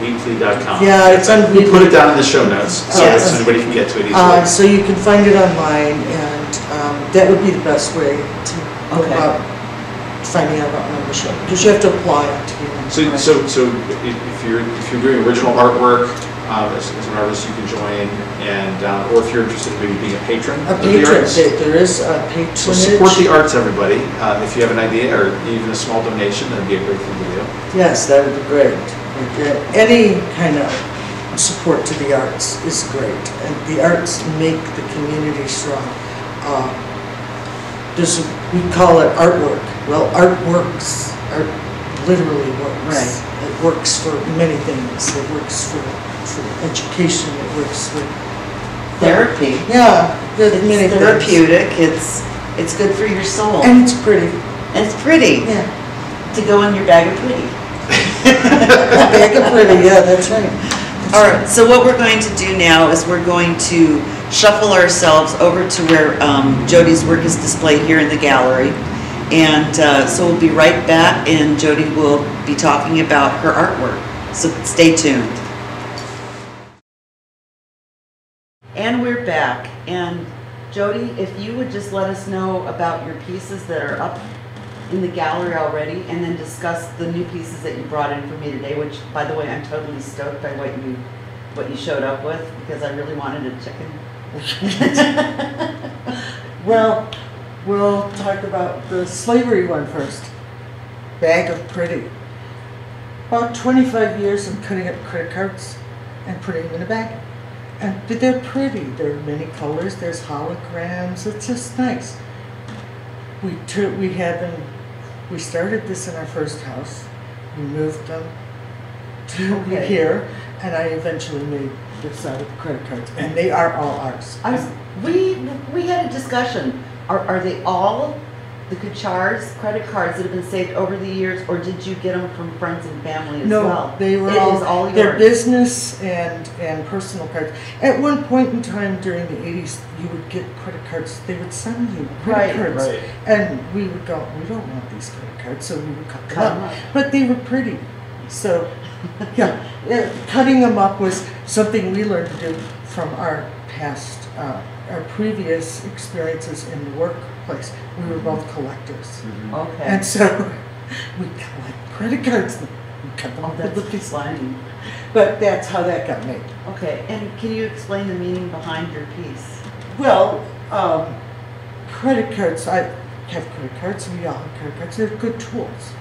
weekly dot com. Yeah, it's on Weekly. We put it down in the show notes so uh, that uh, anybody can get to it easily. Uh, so you can find it online, and um, that would be the best way to go okay. about finding out about membership, because you have to apply to be member. So, so, so if you're if you're doing original artwork um, as, as an artist, you can join, and um, or if you're interested in maybe being a patron. A patron. The there is a patronage. So support the arts, everybody. Um, if you have an idea or even a small donation, that'd be a great thing to do. Yes, that would be great. Any kind of support to the arts is great, and the arts make the community strong. Uh, There's, we call it artwork. Well, art works. Art literally works. Right. It works for many things. It works for, for education. It works for therapy. Yeah, it's many therapeutic. Things. It's it's good for your soul. And it's pretty. And it's pretty. Yeah. To go in your bag of pretty. Bag of pretty. Yeah, that's right. That's All right. right. So what we're going to do now is we're going to shuffle ourselves over to where um, Jody's work is displayed here in the gallery. And uh, so we'll be right back, and Jody will be talking about her artwork. So stay tuned. And we're back. And Jody, if you would just let us know about your pieces that are up in the gallery already, and then discuss the new pieces that you brought in for me today, which, by the way, I'm totally stoked by what you, what you showed up with, because I really wanted a chicken. Well, we'll talk about the slavery one first. Bag of pretty. About twenty-five years of cutting up credit cards and putting them in a bag. And but they're pretty. There are many colors. There's holograms. It's just nice. We took, we had them. We started this in our first house. We moved them to okay. here. and I eventually made this out of credit cards, and they are all ours. I was, we we had a discussion. Are are they all the Kuchar's credit cards that have been saved over the years, or did you get them from friends and family as no, well? No, they were it all, all yours. Their business and and personal cards. At one point in time during the eighties, you would get credit cards. They would send you credit right, cards, right. and we would go, we don't want these credit cards, so we would cut them up. up. But they were pretty, so. Yeah, it, cutting them up was something we learned to do from our past, uh, our previous experiences in the workplace. We were both collectors. Mm-hmm. Okay. And so we collect credit cards. We cut them oh, that's with the slimy. But that's how that got made. Okay, and can you explain the meaning behind your piece? Well, um, credit cards, I have credit cards, we all have credit cards. They're good tools.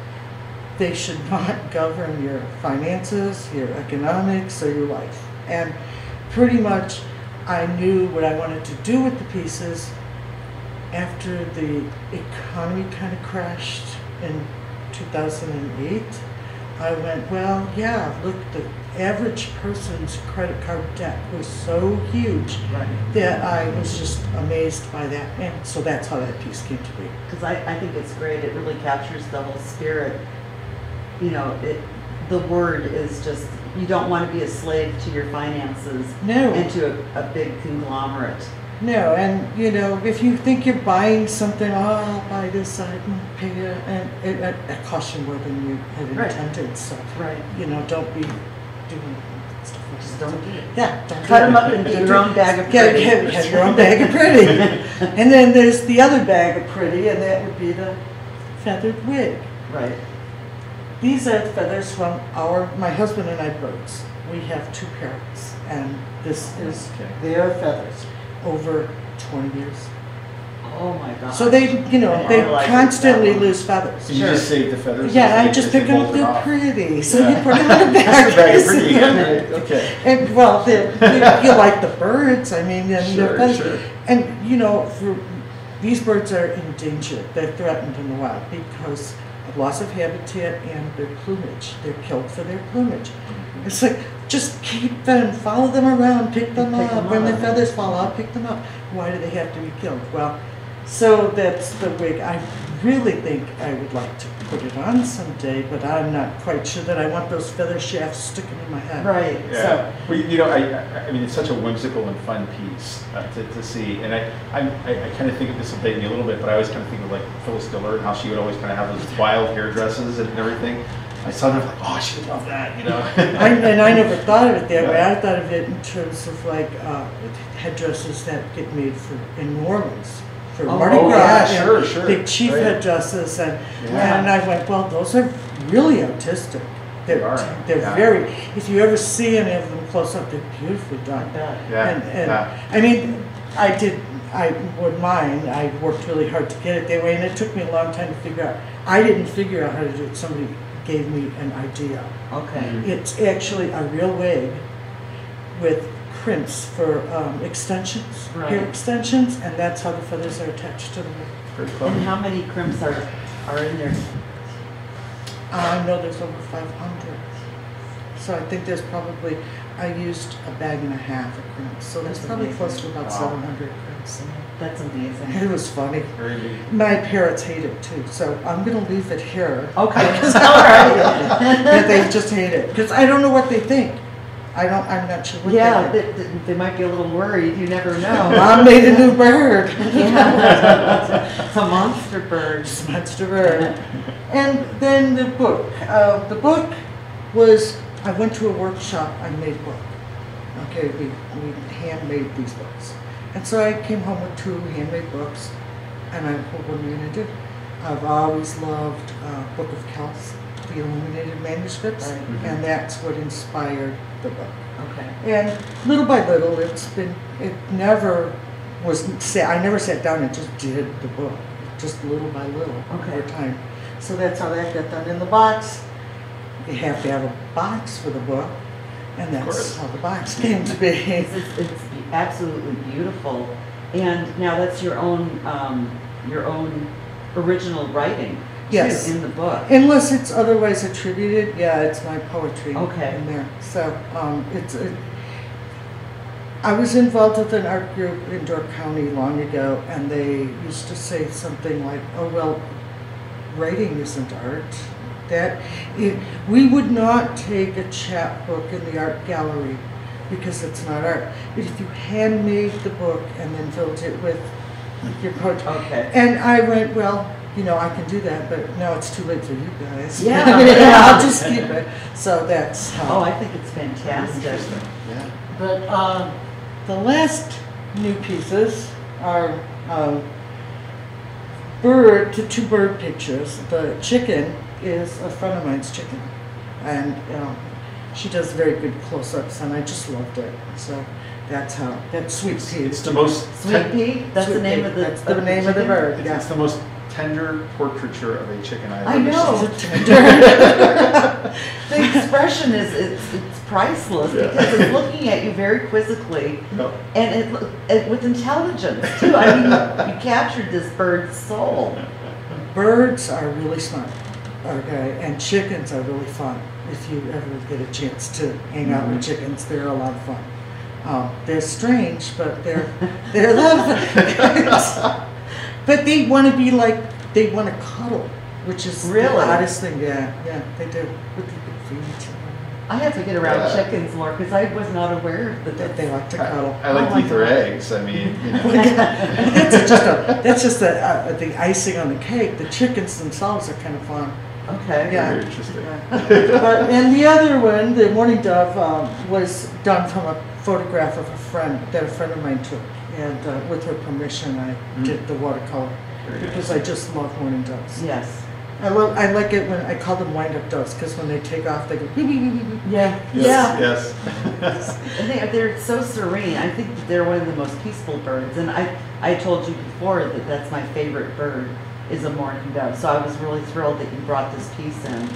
They should not govern your finances, your economics, or your life. And pretty much I knew what I wanted to do with the pieces after the economy kind of crashed in two thousand eight. I went, well, yeah, look, the average person's credit card debt was so huge right. that I was just amazed by that. And so that's how that piece came to be. Because I, I think it's great. It really captures the whole spirit. You know, it, the word is just, you don't want to be a slave to your finances no. and to a, a big conglomerate. No, and you know, if you think you're buying something, oh, I'll buy this, I can pay it, and it, it, it costs you more than you had intended, right. so, right. you know, don't be doing stuff like just don't do it. Yeah, don't cut them up and get your own bag of pretty. Get, get your own bag of pretty. And then there's the other bag of pretty, and that would be the feathered wig. Right. These are feathers from our, my husband and I birds. We have two parrots, and this is their feathers over twenty years. Oh my God! So they, you know, they, they constantly lose feathers. So you sure. just save the feathers? Yeah, I just pick them up. They're pretty, so yeah. you put them in a bag. That's the pretty, right? Okay. And well, they, you, you like the birds. I mean, and sure, feathers. Sure. And you know, for, these birds are endangered. They're threatened in the wild because. Loss of habitat and their plumage. They're killed for their plumage. Mm-hmm. It's like, just keep them, follow them around, pick them pick up. Them when up. the feathers fall out, pick them up. Why do they have to be killed? Well, so that's the wig. I really think I would like to put it on someday, but I'm not quite sure that I want those feather shafts sticking in my head. Right. Yeah. So. Well, you know, I, I mean, it's such a whimsical and fun piece uh, to, to see, and I, I, I kind of think of this dating me a little bit, but I always kind of think of like Phyllis Diller and how she would always kind of have those wild hairdresses and everything. I saw them like, oh, she would love that, you know. I, and I never thought of it that yeah. way. I thought of it in terms of like uh, headdresses that get made for in New Orleans. For oh, Mardi Gras, oh, yeah, sure, sure. big chief right. headdresses, and yeah. and I went, well, those are really artistic. They're they are. they're yeah. very. If you ever see any of them close up, they're beautifully done. Yeah, yeah. And, and yeah. I mean, I did. I would mine. I worked really hard to get it that way, and it took me a long time to figure out. I didn't figure out how to do it. Somebody gave me an idea. Okay. Mm -hmm. It's actually a real wig with. Prints for um, extensions, right. hair extensions, and that's how the feathers are attached to them. And how many crimps are are in there? I know there's over five hundred. So I think there's probably, I used a bag and a half of crimps, so that's there's probably amazing. close to about wow. seven hundred crimps in there. That's amazing. It was funny. Really? My parents hate it too, so I'm going to leave it here. Okay. All right. They just hate it, because I don't know what they think. I don't, I'm not sure what yeah, they Yeah, they, they might be a little worried. You never know. Mom made a new bird. Yeah, it's a monster bird. It's a monster bird. And then the book. Uh, the book was, I went to a workshop, I made a book. Okay, we, we handmade these books. And so I came home with two handmade books, and I put what we did. I've always loved uh, Book of Kells. The illuminated manuscripts, right. mm-hmm. and that's what inspired the book. Okay. And little by little, it's been. It never was. I never sat down and just did the book, just little by little okay. over time. So that's how that got done. In the box, you have to have a box for the book, and that's how the box came to be. It's, it's absolutely beautiful. And now that's your own, um, your own original writing. Yes. In the book. Unless it's otherwise attributed. Yeah, it's my poetry okay. in there. So um, it's. It, I was involved with an art group in Door County long ago, and they used to say something like, oh, well, writing isn't art. That it, we would not take a chapbook in the art gallery because it's not art. But if you handmade the book and then filled it with your poetry. Okay. And I went, well, you know, I can do that, but now it's too late for you guys. Yeah. I'll just keep it. So that's how. Oh, I think it's fantastic. Yeah. But um, the last new pieces are um, bird, the two bird pictures. The chicken is a friend of mine's chicken. And um, she does very good close-ups, and I just loved it. So that's how, that's Sweet Pea. It's the most. Sweet Pea? That's the name of the That's the name of the bird. It's, yeah. it's the most tender portraiture of a chicken I've I know. It's tender. The expression is it's, it's priceless yeah. because it's looking at you very quizzically no. and it, it with intelligence too. I mean, you, you captured this bird's soul. Birds are really smart, okay, and chickens are really fun. If you ever get a chance to hang out mm-hmm. with chickens, they're a lot of fun. Um, they're strange, but they're they're lovely. But they want to be like, they want to cuddle, which is really the oddest thing. Yeah, yeah, they do. With the big feet. I have to get around uh, chickens more because I was not aware that, that they like to cuddle. I, I like to eat their eggs. I mean, you know. That's just a, that's just a, uh, the icing on the cake. The chickens themselves are kind of fun. Okay. Yeah. Very interesting. But, and the other one, the Mourning Dove, um, was done from a photograph of a friend that a friend of mine took. And uh, with her permission, I mm. did the watercolor Very because nice. I just love mourning doves. Yes, I love. I like it when I call them wind-up doves because when they take off, they go. Yeah, yes. yeah, yes. yes. And they, they're so serene. I think that they're one of the most peaceful birds. And I, I told you before that that's my favorite bird is a mourning dove. So I was really thrilled that you brought this piece in.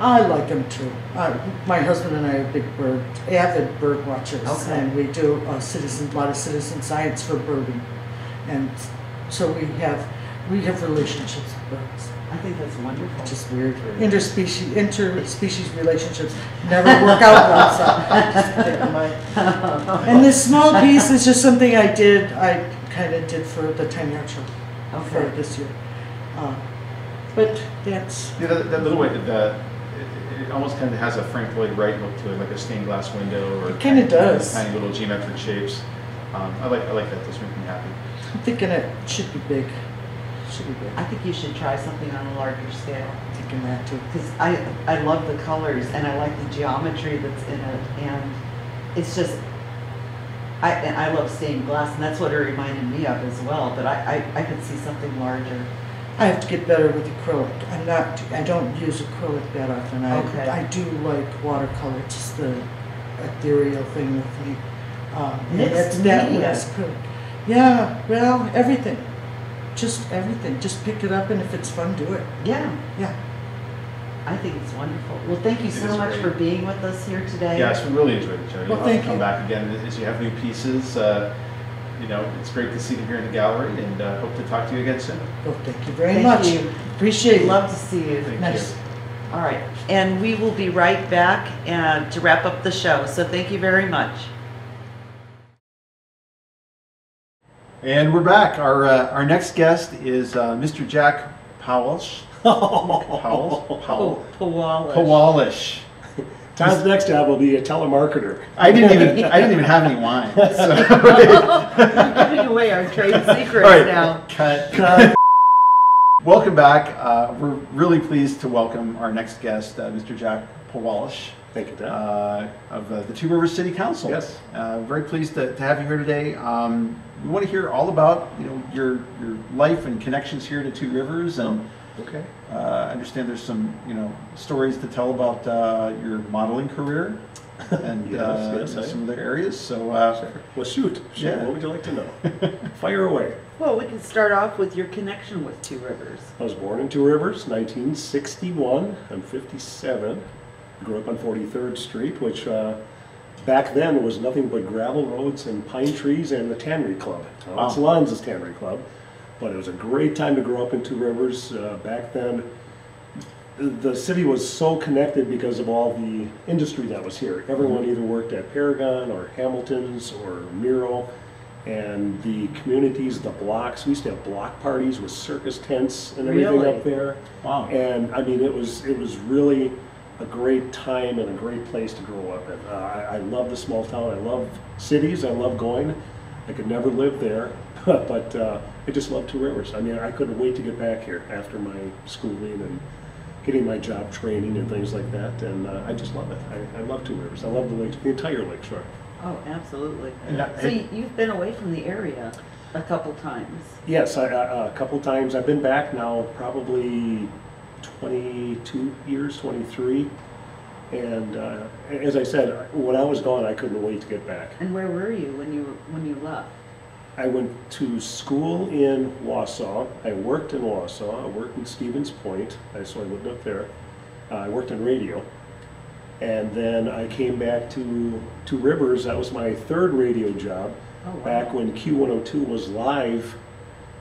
I like them too. Uh, my husband and I are big bird, avid bird watchers, okay. and we do a citizen, a lot of citizen science for birding, and so we have we have relationships with birds. I think that's wonderful. It's just weird. Interspecies, interspecies relationships never work out well. So I just think my, and this small piece is just something I did. I kind of did for the Tiny Art Show okay. for this year, uh, but that's yeah, that, that little way that. It almost kind of has a Frank Lloyd Wright look to it, like a stained glass window, or it kind of does tiny little geometric shapes. Um, I like I like that. This makes me happy. I'm thinking it should be big. It should be big. I think you should try something on a larger scale. I'm thinking that too, because I I love the colors and I like the geometry that's in it, and it's just I and I love stained glass, and that's what it reminded me of as well. But I I, I could see something larger. I have to get better with acrylic. I'm not. I don't use acrylic that often. I okay. I do like watercolor. It's just the ethereal thing with me. Um, Mixed that media. Yeah. Well, everything. Just everything. Just pick it up, and if it's fun, do it. Yeah. Yeah. I think it's wonderful. Well, thank you it so much great. for being with us here today. Yes, we really enjoyed it, Jody. Well, I'll thank come you. Come back again as you have new pieces. Uh, You know, it's great to see you here in the gallery, and uh, hope to talk to you again soon. Well, thank you very thank much. You. Appreciate it. Love to see you. Thank nice. You. All right, and we will be right back uh, to wrap up the show. So thank you very much. And we're back. Our uh, our next guest is uh, Mister Jack Powalisz. Powalisz. Powalisz. Powalisz. Tom's next job will be a telemarketer. I didn't even I didn't even have any wine. So. You're giving away our trade secrets right. now. Cut. Cut. Welcome back. Uh, we're really pleased to welcome our next guest, uh, Mister Jack Powalisz. Thank you, Tom. Uh, of uh, the Two Rivers City Council. Yes. Uh, very pleased to, to have you here today. Um, we want to hear all about you know your your life and connections here to Two Rivers and. Oh. Okay. Uh, I understand there's some, you know, stories to tell about uh, your modeling career and yes, uh, yes, some other areas. So, uh, sure. well, shoot. Sure. Yeah. What would you like to know? Fire away. Well, we can start off with your connection with Two Rivers. I was born in Two Rivers, nineteen sixty-one. I'm fifty-seven. Grew up on forty-third street, which uh, back then was nothing but gravel roads and pine trees and the Tannery Club. Wow. It's Lanza's Tannery Club. But it was a great time to grow up in Two Rivers uh, back then. The city was so connected because of all the industry that was here. Everyone either worked at Paragon or Hamilton's or Miro, and the communities, the blocks. We used to have block parties with circus tents and everything really? up there. Wow! And I mean, it was it was really a great time and a great place to grow up in. Uh, I, I love the small town. I love cities. I love going. I could never live there, but uh, I just love Two Rivers. I mean, I couldn't wait to get back here after my schooling and getting my job training and things like that, and uh, I just love it. I, I love Two Rivers. I love the lake, the entire Lakeshore. Oh, absolutely. Yeah. So and, you've been away from the area a couple times. Yes, I, uh, a couple times. I've been back now probably twenty-two years, twenty-three. And uh, as I said, when I was gone, I couldn't wait to get back. And where were you when you when you left? I went to school in Wausau. I worked in Wausau. I worked in Stevens Point. So I lived up there. Uh, I worked in radio. And then I came back to Two Rivers. That was my third radio job. Oh, wow. Back when Q one oh two was live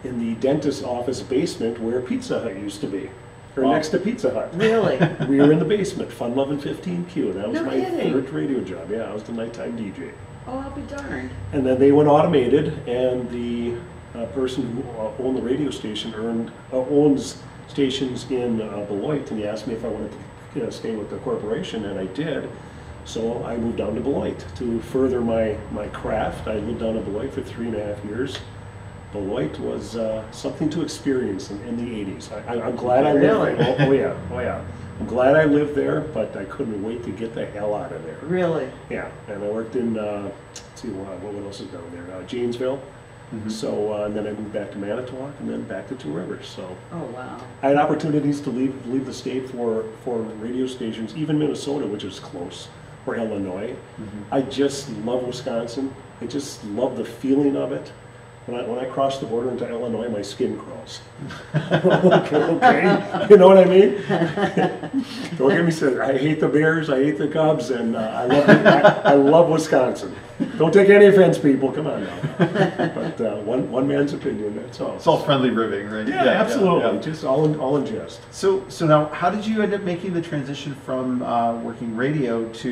in the dentist's office basement where Pizza Hut used to be. Or wow. next to Pizza Hut. Really? We were in the basement, Fun Lovin' fifteen Q. That was no my kidding. third radio job. Yeah, I was the nighttime D J. Oh, I'll be darned. And then they went automated, and the uh, person who uh, owned the radio station earned, uh, owns stations in uh, Beloit, and he asked me if I wanted to You know, stay with the corporation, and I did. So I moved down to Beloit to further my my craft. I lived down in Beloit for three and a half years. Beloit was uh, something to experience in, in the eighties. I, I'm glad I lived there. Oh, oh yeah, oh yeah. I'm glad I lived there, but I couldn't wait to get the hell out of there. Really? Yeah. And I worked in uh, let's see what what else is down there? Uh, Janesville. Mm-hmm. So uh, and then I moved back to Manitowoc and then back to Two Rivers. So oh wow! I had opportunities to leave leave the state for for radio stations, even Minnesota, which is close, or Illinois. Mm-hmm. I just love Wisconsin. I just love the feeling of it. When I when I cross the border into Illinois, my skin crawls. okay, okay, you know what I mean. Don't get me started. I hate the Bears. I hate the Cubs, and uh, I love I, I love Wisconsin. Don't take any offense, people. Come on now. But uh, one one man's opinion. That's all. It's all friendly ribbing, right? Yeah, yeah absolutely. Yeah, yeah. Just all in, all in jest. So so now, how did you end up making the transition from uh, working radio to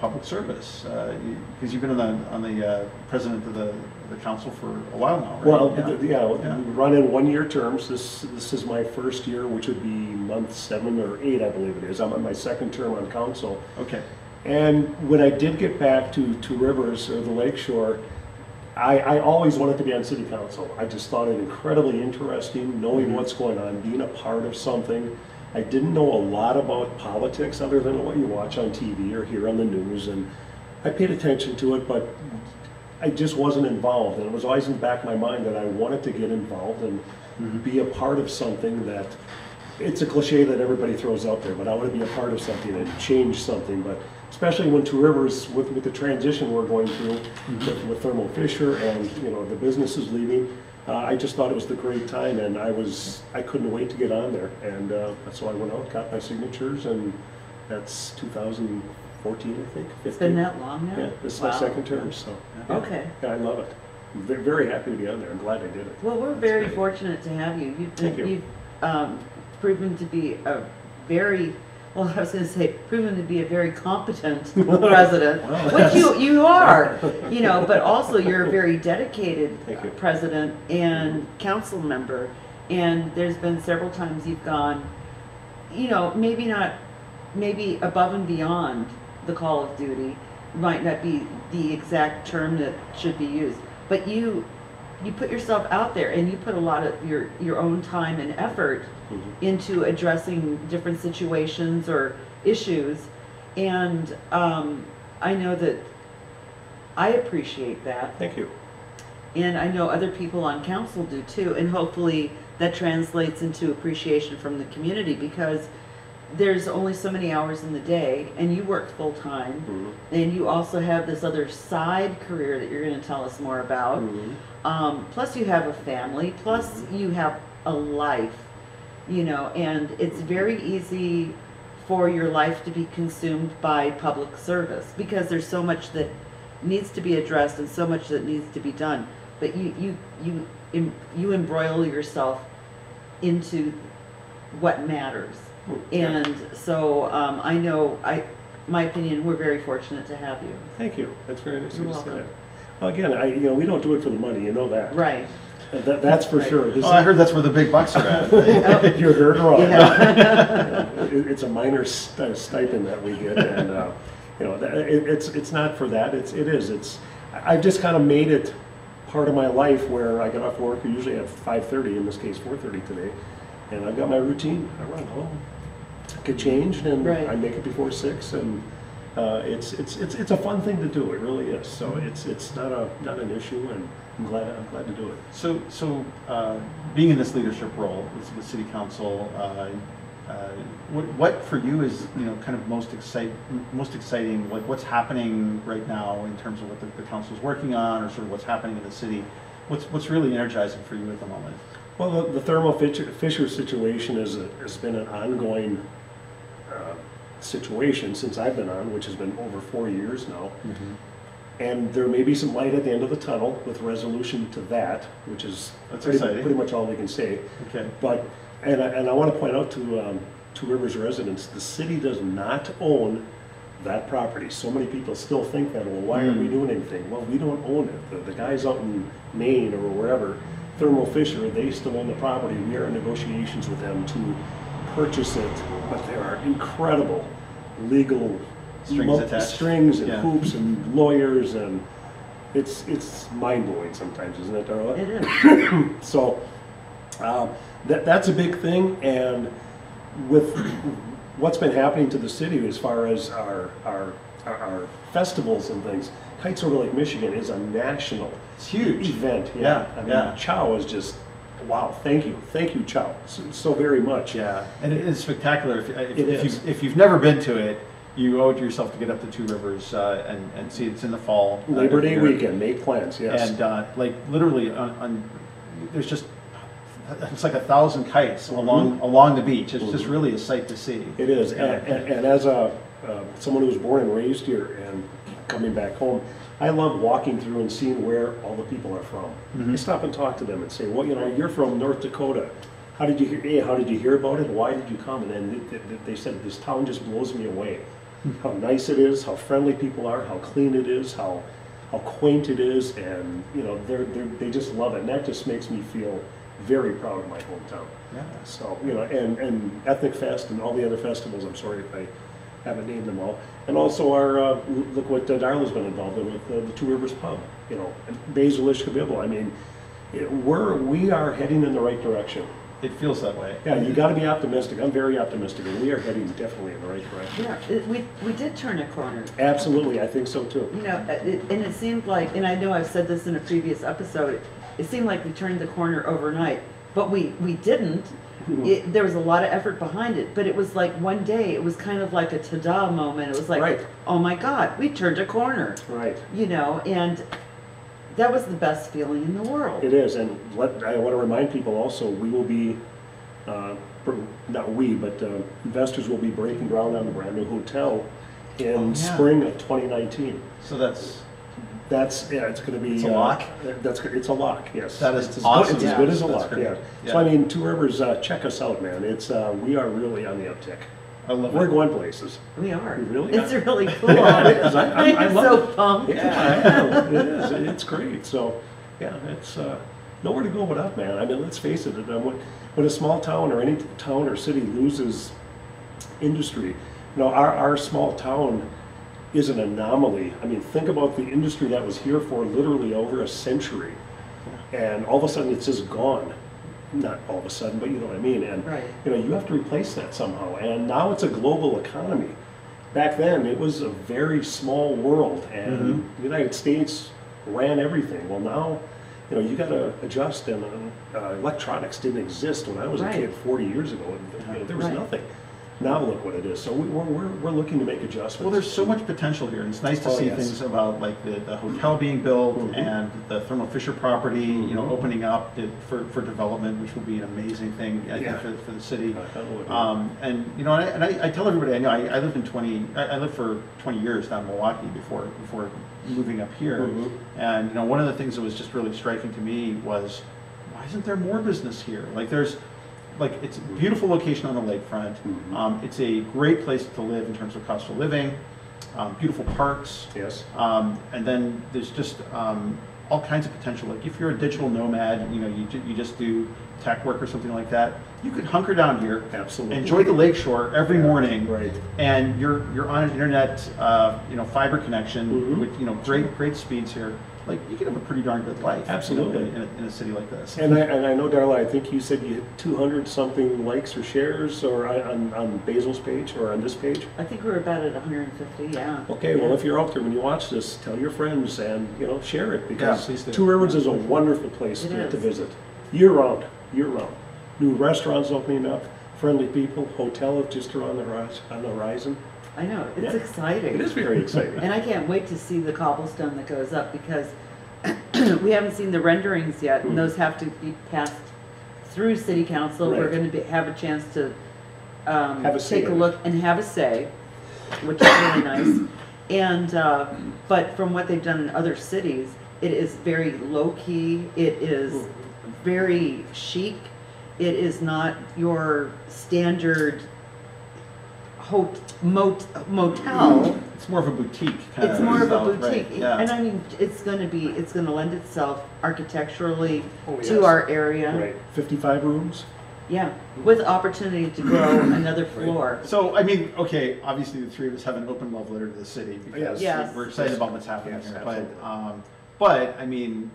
public service? Because uh, you, you've been on the on the uh, president of the. the council for a while now, right? Well, yeah, the, yeah, yeah. We run in one-year terms. This this is my first year, which would be month seven or eight, I believe it is. I'm on my second term on council. Okay. And when I did get back to Two Rivers or the Lakeshore, I, I always wanted to be on city council. I just thought it incredibly interesting, knowing mm-hmm. what's going on, being a part of something. I didn't know a lot about politics other than what you watch on T V or hear on the news, and I paid attention to it, but I just wasn't involved, and it was always in the back of my mind that I wanted to get involved and mm-hmm. be a part of something that, it's a cliche that everybody throws out there, but I want to be a part of something and change something, but especially when Two Rivers, with, with the transition we're going through, mm-hmm. with, with Thermo Fisher and you know the businesses leaving, uh, I just thought it was the great time, and I was I couldn't wait to get on there, and uh, so I went out, got my signatures, and that's two thousand. fourteen, I think. fifteen. It's been that long now? Yeah, this is wow. my second term, so. Yeah. Okay. Yeah, I love it. I'm very happy to be on there. I'm glad I did it. Well, we're That's very great. fortunate to have you. You've, Thank you've you. um, proven to be a very, well, I was going to say, proven to be a very competent president, wow, which you, you are, you know, but also you're a very dedicated president and council member. And there's been several times you've gone, you know, maybe not, maybe above and beyond the call of duty. Might not be the exact term that should be used, but you you put yourself out there, and you put a lot of your your own time and effort mm-hmm. into addressing different situations or issues, and um, I know that I appreciate that. Thank you. And I know other people on council do too, and hopefully that translates into appreciation from the community, because there's only so many hours in the day, and you work full-time, mm-hmm. and you also have this other side career that you're going to tell us more about, mm-hmm. um, plus you have a family, plus mm-hmm. you have a life, you know, and it's very easy for your life to be consumed by public service, because there's so much that needs to be addressed and so much that needs to be done. but you you you you embroil yourself into what matters. And yeah. so um, I know, I, my opinion, we're very fortunate to have you. Thank you. That's very nice You're of you to say that. Well, again, I, you know, we don't do it for the money. You know that, right? That, that's for right. sure. This oh, is, I heard that's where the big bucks are at. oh. You heard wrong. Yeah. you know, it, it's a minor st stipend that we get, and uh, you know, that, it, it's it's not for that. It's it is. It's I've just kind of made it part of my life where I get off work usually at five thirty. In this case, four thirty today, and I've got my routine. I run home, get changed, and right. I make it before six, and uh, it's it's it's it's a fun thing to do. It really is. So it's it's not a not an issue, and. I'm glad, I'm glad to do it. So, so uh, being in this leadership role with, with City Council, uh, uh, what, what for you is you know kind of most excite, most exciting? Like what's happening right now in terms of what the, the council is working on, or sort of what's happening in the city? What's what's really energizing for you at the moment? Well, the, the Thermo Fisher, Fisher situation is a, has been an ongoing uh, situation since I've been on, which has been over four years now. Mm-hmm. And there may be some light at the end of the tunnel with resolution to that, which is That's pretty, pretty much all we can say. Okay. But and I, and I want to point out to um, Two Rivers residents, the city does not own that property. So many people still think that, well, why mm. are we doing anything? Well, we don't own it. The, the guys out in Maine or wherever, Thermo Fisher, they still own the property. We are in negotiations with them to purchase it, but there are incredible legal Strings, attached. strings and yeah. hoops and lawyers, and it's it's mind-blowing sometimes, isn't it, Darla? It is. So um, that that's a big thing, and with what's been happening to the city as far as our our our, our festivals and things, Kites Over Lake Michigan is a national it's huge event. Yeah, yeah. I mean, yeah. Chow is just. Wow! Thank you, thank you, Chow, so, so very much. Yeah, and it is spectacular. If if, it if, is. You, if you've never been to it. You owe it to yourself to get up to Two Rivers uh, and, and see it's in the fall. Labor Day weekend, make plans, yes. And uh, like literally, on, on, there's just, it's like a thousand kites mm-hmm. along along the beach. It's mm-hmm. just really a sight to see. It is, yeah. and, and, and as a, uh, someone who was born and raised here and coming back home, I love walking through and seeing where all the people are from. Mm-hmm. I stop and talk to them and say, well, you know, you're from North Dakota. How did you hear, hey, how did you hear about it? Why did you come? And then they, they, they said, this town just blows me away. How nice it is, how friendly people are, how clean it is, how how quaint it is, and you know they're, they're they just love it, and that just makes me feel very proud of my hometown. Yeah. So you know, and and Ethnic Fest and all the other festivals. I'm sorry if I haven't named them all. And also our uh, look what uh, Darla's been involved in with uh, the Two Rivers Pub. You know, and Basil Ishkabibble's. I mean, it, we're we are heading in the right direction. It feels that way. Yeah, you got to be optimistic. I'm very optimistic, and we are heading definitely in the right direction. Yeah, we we did turn a corner. Absolutely, I think so too. You know, it, and it seemed like, and I know I've said this in a previous episode, it, it seemed like we turned the corner overnight, but we we didn't. It, there was a lot of effort behind it, but it was like one day. It was kind of like a ta-da moment. It was like, right. oh my God, we turned a corner. Right. You know, and. That was the best feeling in the world. It is, and let, I want to remind people also, we will be, uh, not we, but uh, investors will be breaking ground on a brand new hotel in oh, yeah. spring of twenty nineteen. So that's... That's, yeah, it's going to be... It's a uh, lock? That's, it's a lock, yes. That is it's awesome. Good, it's yeah. as good as a that's lock, yeah. yeah. So I mean, Two Rivers, uh, check us out, man. It's uh, we are really on the uptick. I love We're it. going places. We are. We really it's are. really cool. yeah, it is. I, I, I love so it. pumped. Yeah, I know. It is. It's great. So, yeah, it's uh, nowhere to go but up, man. I mean, let's face it. When, when a small town or any town or city loses industry, you know, our, our small town is an anomaly. I mean, think about the industry that was here for literally over a century, and all of a sudden it's just gone. Not all of a sudden, but you know what I mean. And right. you know, you have to replace that somehow. And now it's a global economy. Back then, it was a very small world, and mm-hmm. the United States ran everything. Well, now, you know, you got to adjust. And uh, electronics didn't exist when I was right. a kid forty years ago. And, you know, there was right. nothing. Now look what it is. So we, we're, we're looking to make adjustments. Well, there's so much potential here, and it's nice to oh, see yes. things about like the, the hotel being built mm-hmm. and the Thermo Fisher property, mm-hmm. you know, opening up to, for, for development, which will be an amazing thing I yeah. think for, for the city. Uh, um, and you know, and I, and I, I tell everybody I know I, I lived in twenty I, I lived for twenty years down in Milwaukee before before moving up here, mm-hmm. and you know, one of the things that was just really striking to me was why isn't there more business here? Like there's. Like it's a beautiful location on the lakefront. Mm-hmm. um, it's a great place to live in terms of cost of living, um, beautiful parks. Yes. Um, and then there's just um, all kinds of potential. Like if you're a digital nomad, you know, you, you just do tech work or something like that, you could hunker down here, absolutely, enjoy the lakeshore every yeah, morning, right. and you're you're on an internet, uh, you know, fiber connection mm-hmm. with you know great great speeds here. Like you could have a pretty darn good life, absolutely, you know, in, a, in a city like this. And I, and I know, Darla, I think you said you had two hundred something likes or shares, or on, on Basil's page or on this page. I think we're about at one hundred fifty. Yeah. Okay. Yeah. Well, if you're out there when you watch this, tell your friends and you know share it because yeah, Two Rivers is a wonderful place to, to visit, year round, year round. New restaurants opening up, friendly people, hotel just around the rise, on the horizon. I know, it's yeah. exciting. It is very exciting. And I can't wait to see the cobblestone that goes up because we haven't seen the renderings yet, and those have to be passed through City Council. Right. We're going to be, have a chance to um, have a take a look and have a say, which is really nice. And uh, but from what they've done in other cities, it is very low-key, it is Ooh. very chic, it is not your standard motel. It's more of a boutique kind it's of more result, of a boutique right? yeah. And I mean it's going to be it's going to lend itself architecturally oh, yes. to our area, right? fifty-five rooms, yeah, with opportunity to grow another floor, right. So I mean, okay, obviously the three of us have an open love letter to the city because yes. we're excited yes. about what's happening yes, here, but um but I mean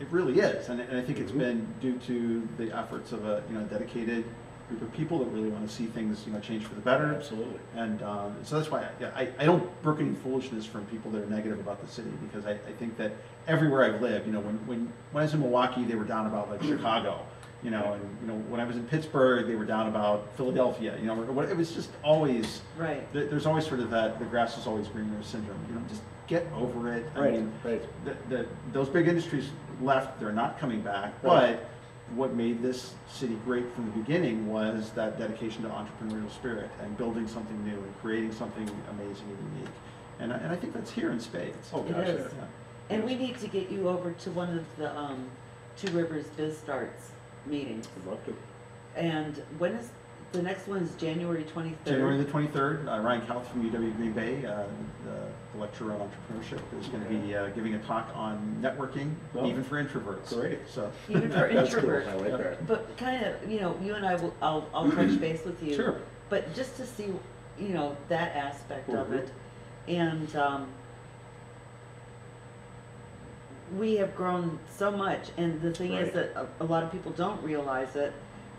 it really is, and, and I think it's mm-hmm. been due to the efforts of a you know dedicated group of people that really want to see things, you know, change for the better. Absolutely. And um, so that's why I, yeah, I, I don't brook any foolishness from people that are negative about the city, because I, I think that everywhere I've lived, you know, when, when, when I was in Milwaukee, they were down about like Chicago, you know, and you know when I was in Pittsburgh, they were down about Philadelphia, you know, it was just always, right. Th there's always sort of that, the grass is always greener syndrome, you know, just get over it. I right, mean, right. The, the, those big industries left, they're not coming back, right. but what made this city great from the beginning was that dedication to entrepreneurial spirit and building something new and creating something amazing and unique. And I, and I think that's here in spades. Oh, gosh. It is. Yeah. And we need to get you over to one of the um, Two Rivers Biz Starts meetings. I'd love to. And when is the next one is January twenty-third? January the twenty-third. Uh, Ryan Kauth from U W-Green Bay, uh, the, the lecturer on entrepreneurship, is going to yeah. be uh, giving a talk on networking, well, even for introverts. Great. So even for introverts. Cool. I like yeah. that. But kind of, you know, you and I will, I'll, I'll touch base with you. Sure. But just to see, you know, that aspect mm-hmm. of it, and um, we have grown so much, and the thing right. is that a, a lot of people don't realize it.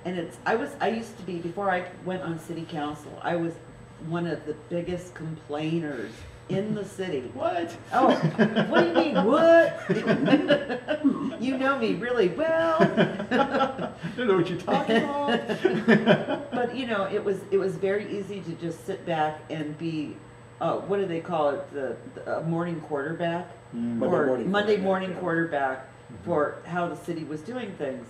And it's, I was, I used to be, before I went on city council, I was one of the biggest complainers in the city. What? Oh, what do you mean, what? You know me really well. I don't know what you're talking about. But, you know, it was, it was very easy to just sit back and be, uh, what do they call it, the, the uh, morning quarterback? Mm. Or Monday morning, Monday morning quarterback, yeah. quarterback for how the city was doing things.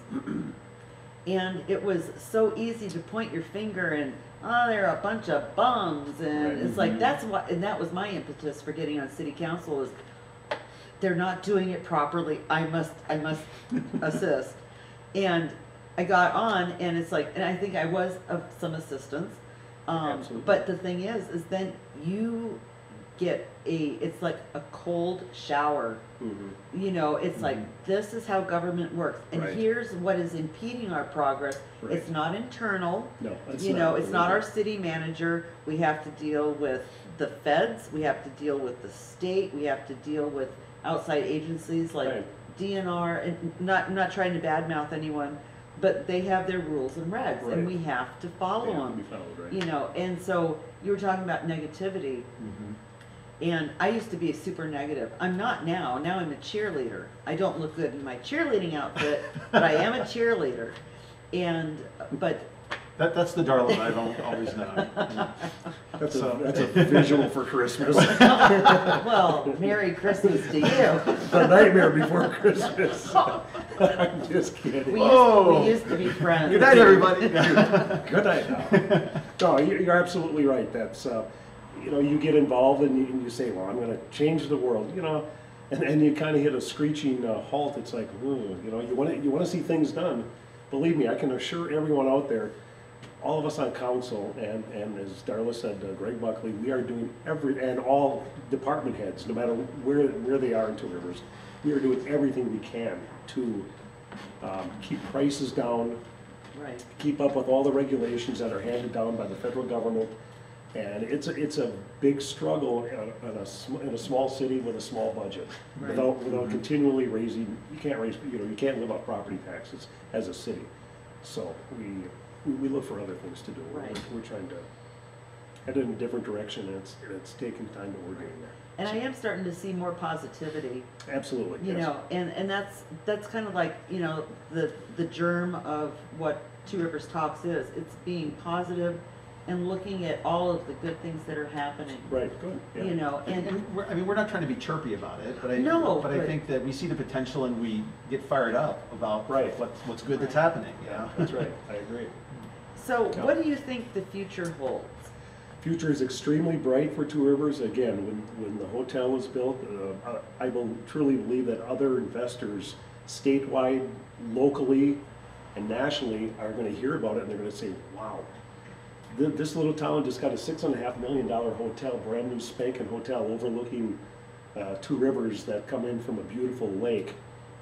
And it was so easy to point your finger and, oh, they're a bunch of bums. And right. it's like, that's what, and that was my impetus for getting on city council is they're not doing it properly. I must, I must assist. And I got on and it's like, and I think I was of some assistance. Um, but the thing is, is then you get a, it's like a cold shower. Mm-hmm. You know, it's mm-hmm. like, this is how government works. And right. here's what is impeding our progress. Right. It's not internal. No, it's you not, know, it's really not our city manager. We have to deal with the feds. We have to deal with the state. We have to deal with outside agencies like right. D N R. And not, I'm not trying to badmouth anyone, but they have their rules and regs, right. and we have to follow have them. To followed, right. You know, and so you were talking about negativity. Mm-hmm. And I used to be super negative. I'm not now. Now I'm a cheerleader. I don't look good in my cheerleading outfit, but I am a cheerleader. And but That, that's the darling I've always known. Yeah. That's, so. a, that's a visual for Christmas. Well, Merry Christmas to you. The nightmare before Christmas. I'm just kidding. We used, oh. we used to be friends. Good night, everybody. Good night. Now. No, you're absolutely right. That's, uh, you know, you get involved and you, and you say, well, I'm going to change the world, you know, and, and you kind of hit a screeching uh, halt. It's like, ooh, you know, you want to you want to see things done. Believe me, I can assure everyone out there, all of us on council, and, and as Darla said, uh, Greg Buckley, we are doing every, and all department heads, no matter where, where they are in Two Rivers, we are doing everything we can to um, keep prices down, right. keep up with all the regulations that are handed down by the federal government. And it's a, it's a big struggle in a, in, a sm in a small city with a small budget, right. without, without mm-hmm. continually raising, you can't raise, you know, you can't live off property taxes as a city. So we, We look for other things to do. Right. We're, we're trying to head in a different direction, and it's, it's taking time, but we're getting there. And so. I am starting to see more positivity. Absolutely. You yes. know, and, and that's that's kind of like, you know, the the germ of what Two Rivers Talks is. It's being positive and looking at all of the good things that are happening. Right. Good. Yeah. You know, and, and, and we're, I mean, we're not trying to be chirpy about it, but I no, but, but I think that we see the potential and we get fired up about right what's what's good right. that's happening. Yeah. yeah. That's right. I agree. So yeah. what do you think the future holds? Future is extremely bright for Two Rivers. Again, when, when the hotel was built, uh, I, I will truly believe that other investors statewide, locally, and nationally are going to hear about it, and they're going to say, wow, th this little town just got a six and a half million dollar hotel, brand new spanking hotel overlooking uh, two rivers that come in from a beautiful lake.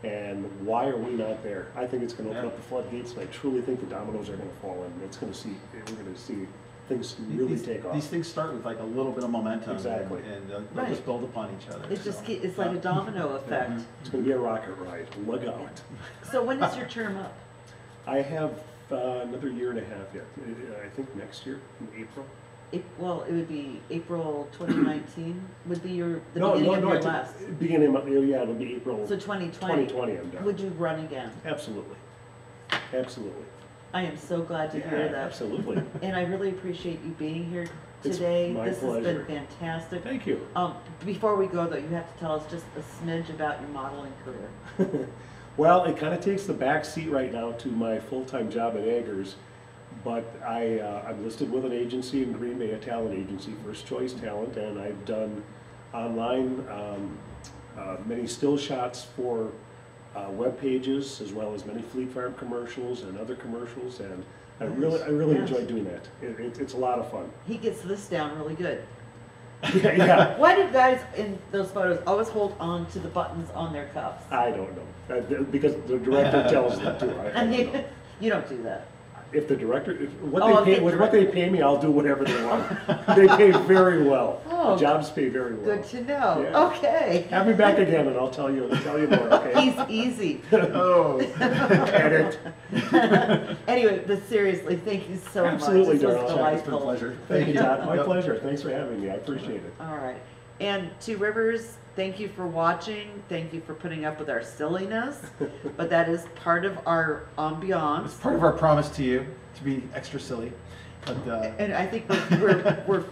And why are we not there? I think it's going to open yeah. up the floodgates, and I truly think the dominoes are going to fall in. It's going to see, we're going to see things really these, take off. These things start with like a little bit of momentum, exactly, and, and they'll, right. they'll just build upon each other. It so. just it's like yeah. a domino effect. Mm-hmm. It's going to be a rocket ride. Look out! So when is your term up? I have uh, another year and a half yet. I think next year, in April. It, well, it would be April twenty nineteen would be your the no, beginning no, of no, your last. Beginning of yeah, it'll be April. So twenty twenty. twenty twenty, I'm done. Would you run again? Absolutely, absolutely. I am so glad to yeah, hear that. Absolutely. And I really appreciate you being here today. It's my this pleasure. Has been fantastic. Thank you. Um, before we go though, you have to tell us just a smidge about your modeling career. Well, it kind of takes the back seat right now to my full-time job at Eggers. But I, uh, I'm listed with an agency in Green Bay, a talent agency, First Choice Talent, and I've done online um, uh, many still shots for uh, web pages, as well as many Fleet Farm commercials and other commercials, and I really, I really yes. enjoy doing that. It, it, it's a lot of fun. He gets this down really good. yeah, yeah. Why did guys in those photos always hold on to the buttons on their cuffs? I don't know. I, because the director tells them to. I, I don't know. You don't do that. If the director, if what oh, they pay, with what they pay me, I'll do whatever they want. They pay very well. Oh, the jobs pay very well. Good to know. Yeah. Okay. Have me back again, and I'll tell you. I'll tell you more. Okay. He's easy. Oh. Edit. Anyway, but seriously, thank you so Absolutely, much. Absolutely, Darla. It's been a pleasure. Thank, thank you, Todd. My yep. pleasure. Thanks for having me. I appreciate it. All right. And Two Rivers, thank you for watching. Thank you for putting up with our silliness. But that is part of our ambiance. It's part of our promise to you to be extra silly. But, uh... And I think we're, we're, we're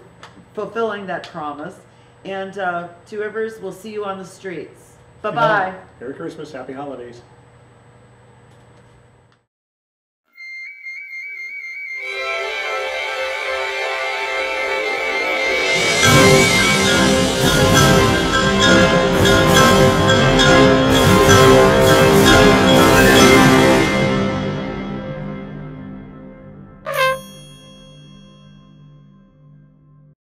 fulfilling that promise. And uh, Two Rivers, we'll see you on the streets. Bye-bye. Merry Christmas. Happy holidays.